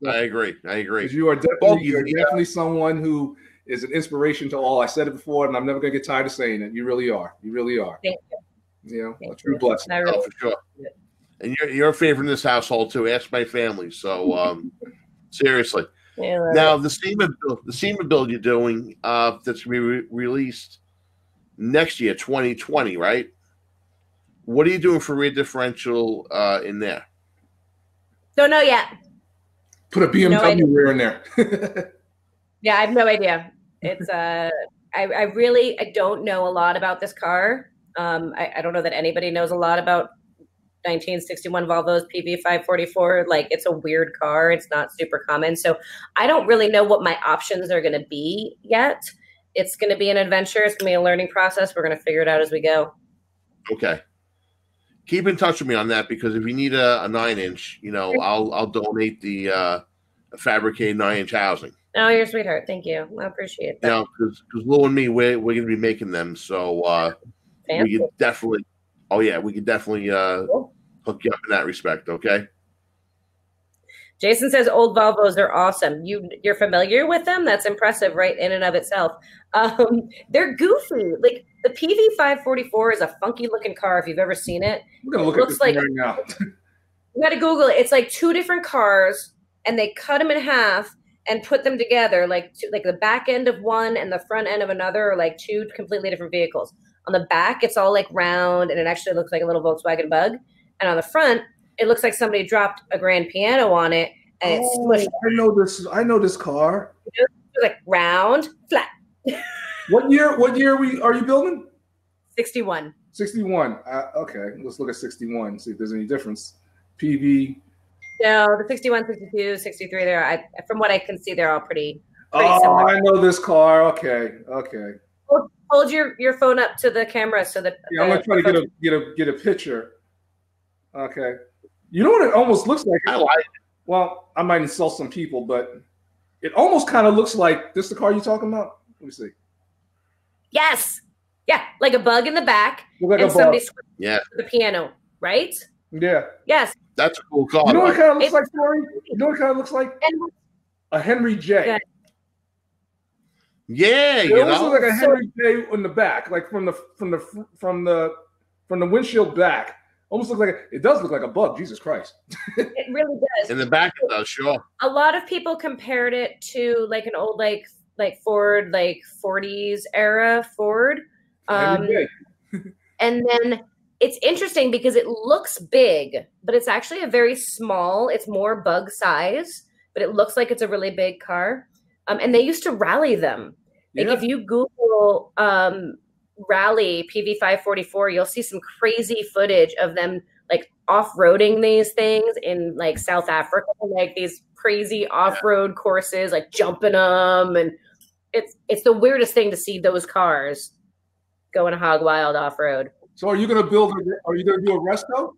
I agree. I agree. You are definitely, you are definitely someone who is an inspiration to all. I said it before, and I'm never going to get tired of saying it. You really are. You really are. Thank you. You know, Thank a true you. blessing. Really oh, for sure. It. And you're you're a favorite in this household too. Ask my family. So um, seriously. Yeah, right. Now the SEMA build, the SEMA build you're doing uh, that's gonna be re released next year, twenty twenty, right? What are you doing for rear differential uh, in there? Don't know yet. Put a B M W no rear in there. Yeah, I have no idea. It's uh, I, I really I don't know a lot about this car. Um, I, I don't know that anybody knows a lot about nineteen sixty-one Volvo's P V five forty-four. Like, it's a weird car. It's not super common. So I don't really know what my options are going to be yet. It's going to be an adventure. It's going to be a learning process. We're going to figure it out as we go. Okay. Keep in touch with me on that, because if you need a, a nine inch, you know, I'll, I'll donate the uh, fabricated nine inch housing. Oh, you're a sweetheart. Thank you. I appreciate that. You know, because Lou and me, we're, we're going to be making them. So uh, we could definitely, oh yeah, we could definitely uh, cool. hook you up in that respect. Okay. Jason says old Volvos are awesome. You you're familiar with them? That's impressive, right in and of itself. Um, they're goofy. Like, the P V five forty-four is a funky looking car. If you've ever seen it, we're gonna look it looks at this like right now. You got to Google it. It's like two different cars, and they cut them in half and put them together. Like two, like the back end of one and the front end of another are like two completely different vehicles. On the back, it's all like round, and it actually looks like a little Volkswagen Bug. And on the front, it looks like somebody dropped a grand piano on it and it's oh, smushed. I know this. I know this car. You know, like round, flat. What year? What year are we? Are you building? sixty-one. sixty-one. Uh, okay, let's look at sixty-one. See if there's any difference. P V. No, the sixty-one, sixty-two, sixty-three. There, I from what I can see, they're all pretty. pretty oh, similar. I know this car. Okay, okay. Hold, hold your your phone up to the camera so that. Yeah, the, I'm gonna try to get a get a get a picture. Okay. You know what it almost looks like? I like it. Well, I might insult some people, but it almost kind of looks like this. The car you're talking about? Let me see. Yes. Yeah, like a bug in the back, like and somebody yeah. the piano, right? Yeah. Yes. That's a cool car. You know what kind of looks it's like, Corey? You know what kind of looks like? Henry. A Henry J. Yeah. Yeah, it you almost know? looks like a Henry so, J in the back, like from the from the from the from the windshield back. Almost looks like a, it does look like a bug. Jesus Christ! It really does. In the back, though, sure. A lot of people compared it to like an old like like Ford like forties era Ford. Um, and then it's interesting because it looks big, but it's actually a very small. It's more bug size, but it looks like it's a really big car. Um, and they used to rally them. Like yeah. if you Google. Um, Rally P V five forty-four, you'll see some crazy footage of them like off-roading these things in like South Africa, like these crazy off-road courses, like jumping them, and it's it's the weirdest thing to see those cars going hog wild off-road. So are you going to build a, are you going to do a resto?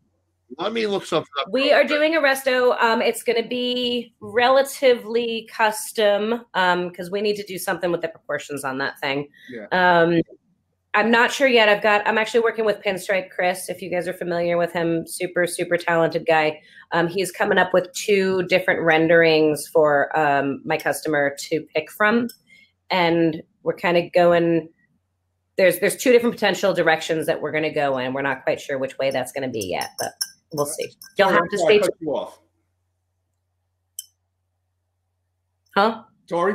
Let me look something up. We are doing a resto. Um, it's going to be relatively custom um, because we need to do something with the proportions on that thing. Yeah. Um, I'm not sure yet. I've got, I'm actually working with Pinstripe Chris, if you guys are familiar with him, super, super talented guy. Um, he's coming up with two different renderings for um, my customer to pick from. And we're kind of going, there's there's two different potential directions that we're going to go in. We're not quite sure which way that's going to be yet, but we'll see. You'll have to stay tuned. Huh? Sorry?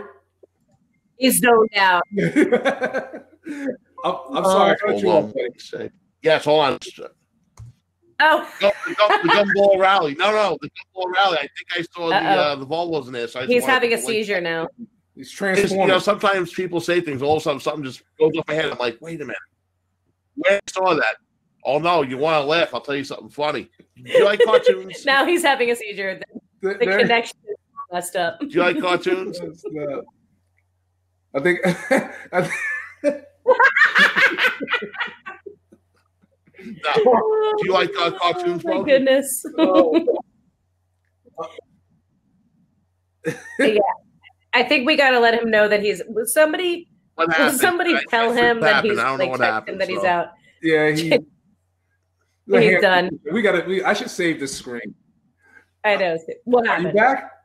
He's zoned out. I'm, I'm oh, sorry. Hold you on. Say. Yes, hold on. Oh, the, the, the Gumball Rally. No, no, the Gumball Rally. I think I saw uh -oh. the uh, the Volvos in there. So He's having a seizure now. He's transforming. You know, sometimes people say things. All of a sudden, something just goes up my head. I'm like, wait a minute. Where I saw that? Oh no, you want to laugh? I'll tell you something funny. Do you like cartoons? Now he's having a seizure. The, the, the connection is messed up. Do you like cartoons? uh, I think. I think Now, do you like uh, cartoons? Oh, my goodness! Oh. Yeah, I think we gotta let him know that he's somebody. Happened, somebody right? tell it's him that he's like, text happened, him that so. he's out. Yeah, he, he's hand, done. We gotta. We, I should save this screen. I know. What happened? Are you back?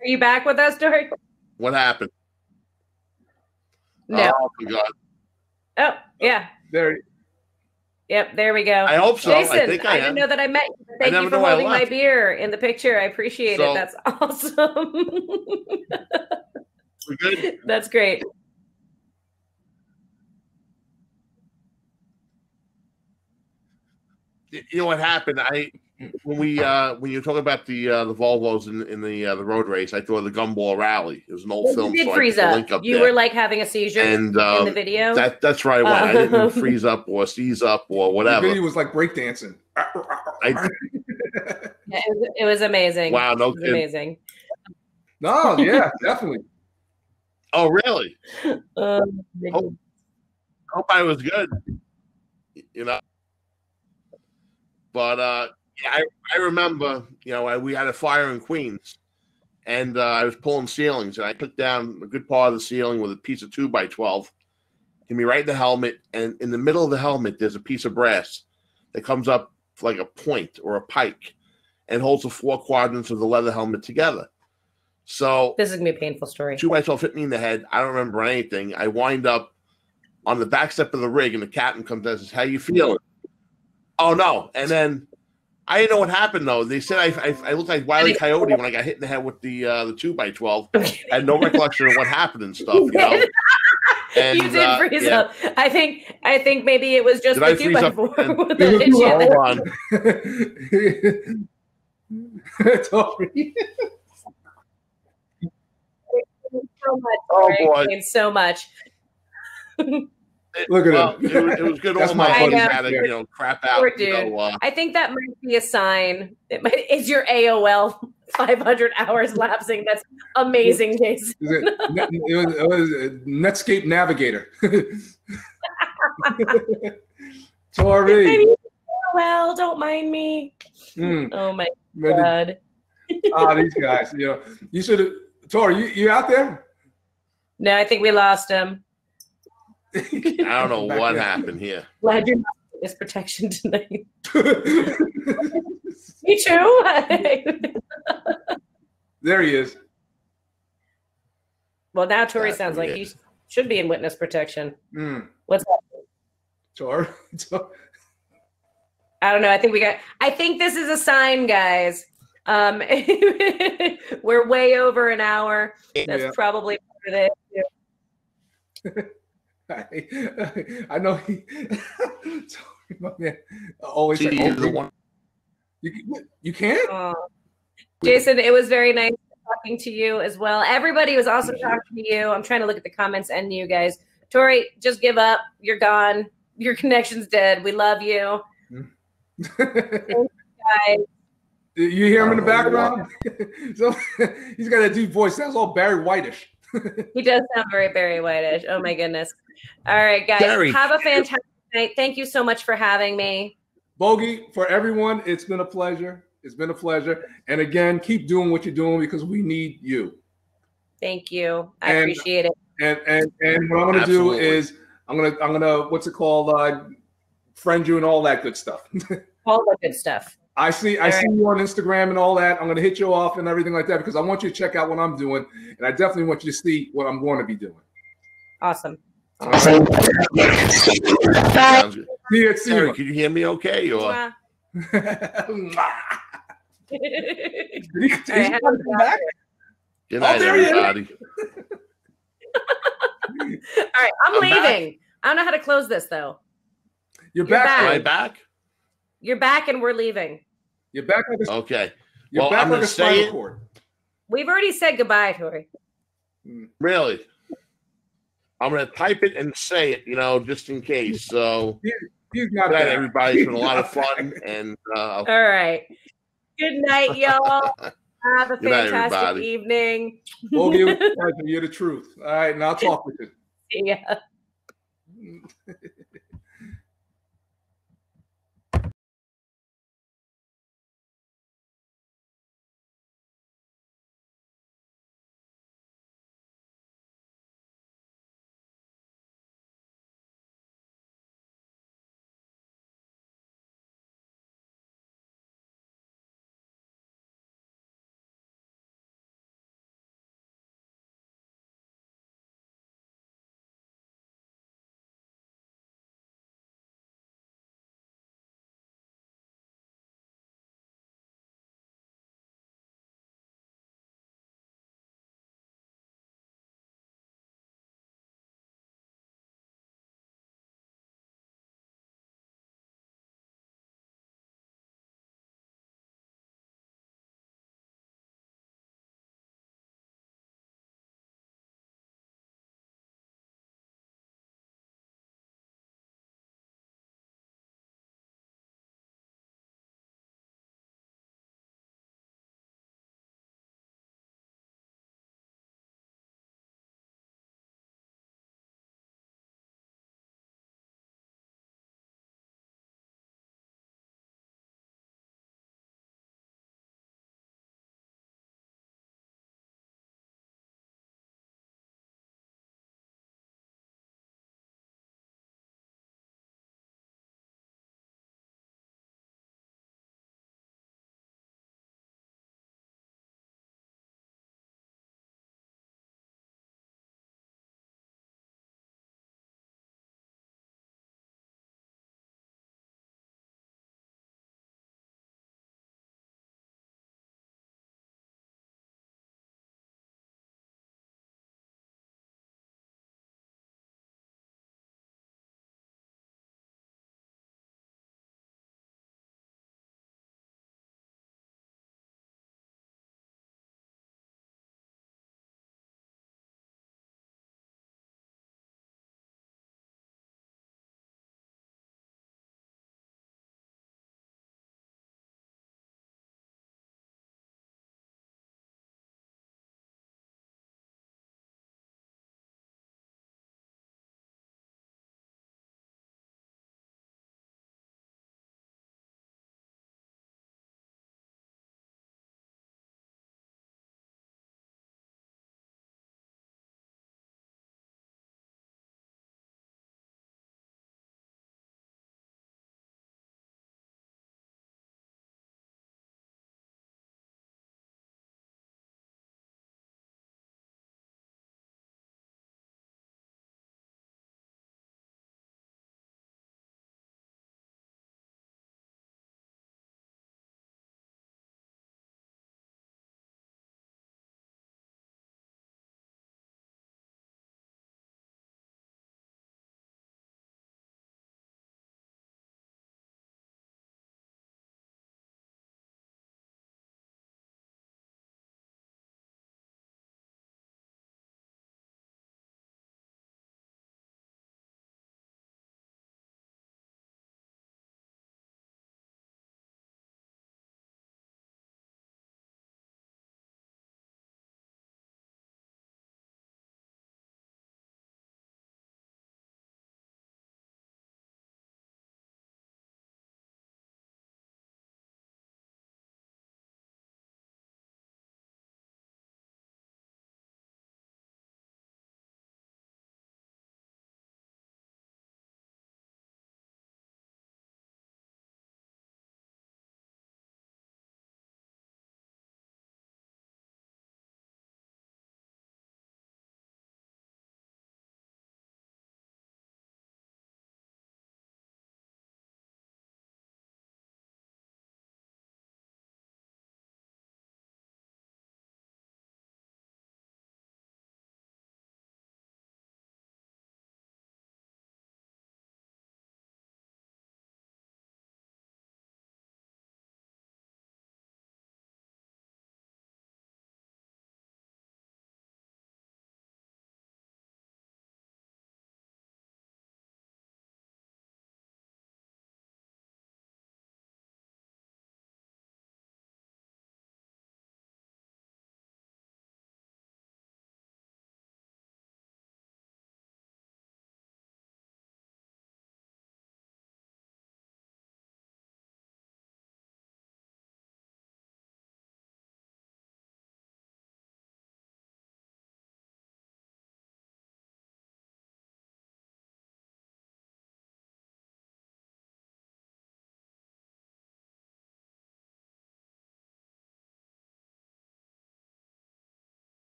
Are you back with us, Dory? What happened? No. Oh my God. Oh yeah. There. Yep. There we go. I hope so. Jason, I, think I, I didn't know that I met you. But thank you for holding my beer in the picture. I appreciate so, it. That's awesome. We're good. That's great. You know what happened? I when we uh, when you were talking about the uh, the Volvos in, in the uh, the road race, I thought the Gumball Rally. It was an old well, film. You did so freeze up. Link up. You there. were like having a seizure and, um, in the video. That that's right. Uh, I didn't freeze up or seize up or whatever. The video was like breakdancing. I, yeah, it, was, it was amazing. Wow, no kidding. Amazing. No, yeah, definitely. Oh, really? Um, hope, hope I was good. You know, but. uh Yeah, I, I remember, you know, I, we had a fire in Queens, and uh, I was pulling ceilings, and I took down a good part of the ceiling with a piece of two by twelve, hit me right in the helmet, and in the middle of the helmet, there's a piece of brass that comes up like a point or a pike and holds the four quadrants of the leather helmet together. So this is going to be a painful story. two by twelve hit me in the head. I don't remember anything. I wind up on the back step of the rig, and the captain comes and says, how you feeling? Oh, no. And then... I didn't know what happened though. They said I, I, I looked like Wile E. Coyote when I got hit in the head with the uh, the two by twelve. I had no recollection of what happened and stuff. You know, and, you did freeze uh, yeah. up. I think I think maybe it was just did the two by four. Hold on. Tori. So much, oh boy! So much. Look at well, him. It, it was good. All my buddies had to, you know, crap out. Poor dude. You know, uh, I think that might be a sign. It might, is your A O L five hundred hours lapsing? That's amazing, Jason. It, it, was, it was a Netscape Navigator. Tori. Maybe, well, don't mind me. Mm. Oh my Maybe. God. Oh, these guys. You know, you should have. Tori, you, you out there? No, I think we lost him. I don't know what there. happened here. Glad you're not in this protection tonight. Me too. There he is. Well, now Tori That's sounds weird. like he should be in witness protection. Mm. What's happening? Tori? I don't know. I think we got, I think this is a sign, guys. Um, we're way over an hour. That's yeah. probably part of it. I, I know he. Sorry, my man. Always like, oh, the one. You you can't. Uh, Jason, it was very nice talking to you as well. Everybody was also talking to you. I'm trying to look at the comments and you guys. Tori, just give up. You're gone. Your connection's dead. We love you. Thank you guys. You hear him in the background? So he's got a deep voice. Sounds all Barry White-ish. He does sound very Barry White-ish. Oh my goodness! All right, guys, Barry. Have a fantastic night. Thank you so much for having me, Bogi. For everyone, it's been a pleasure. It's been a pleasure. And again, keep doing what you're doing because we need you. Thank you. I and, appreciate it. And and and what I'm gonna Absolutely. do is I'm gonna I'm gonna what's it called? Uh, friend you and all that good stuff. All that good stuff. I see, I see you on Instagram and all that. I'm going to hit you off and everything like that because I want you to check out what I'm doing, and I definitely want you to see what I'm going to be doing. Awesome. All right. Bye. See you, see you. Can you hear me okay? Or... Wow. did he, did right, he come back? Good night, oh, there everybody. All right, I'm, I'm leaving. Back. I don't know how to close this, though. You're, You're back. back. Am I back? You're back, and we're leaving. You're back. Like a, okay. You're well, back I'm like gonna say it. We've already said goodbye, Tori. Really? I'm gonna type it and say it, you know, just in case. So, he, he's not good night, everybody. It's been a lot of fun. And uh, all right. Good night, y'all. Have a good fantastic night, evening. We'll give you the truth. All right, and I'll talk with you. Yeah.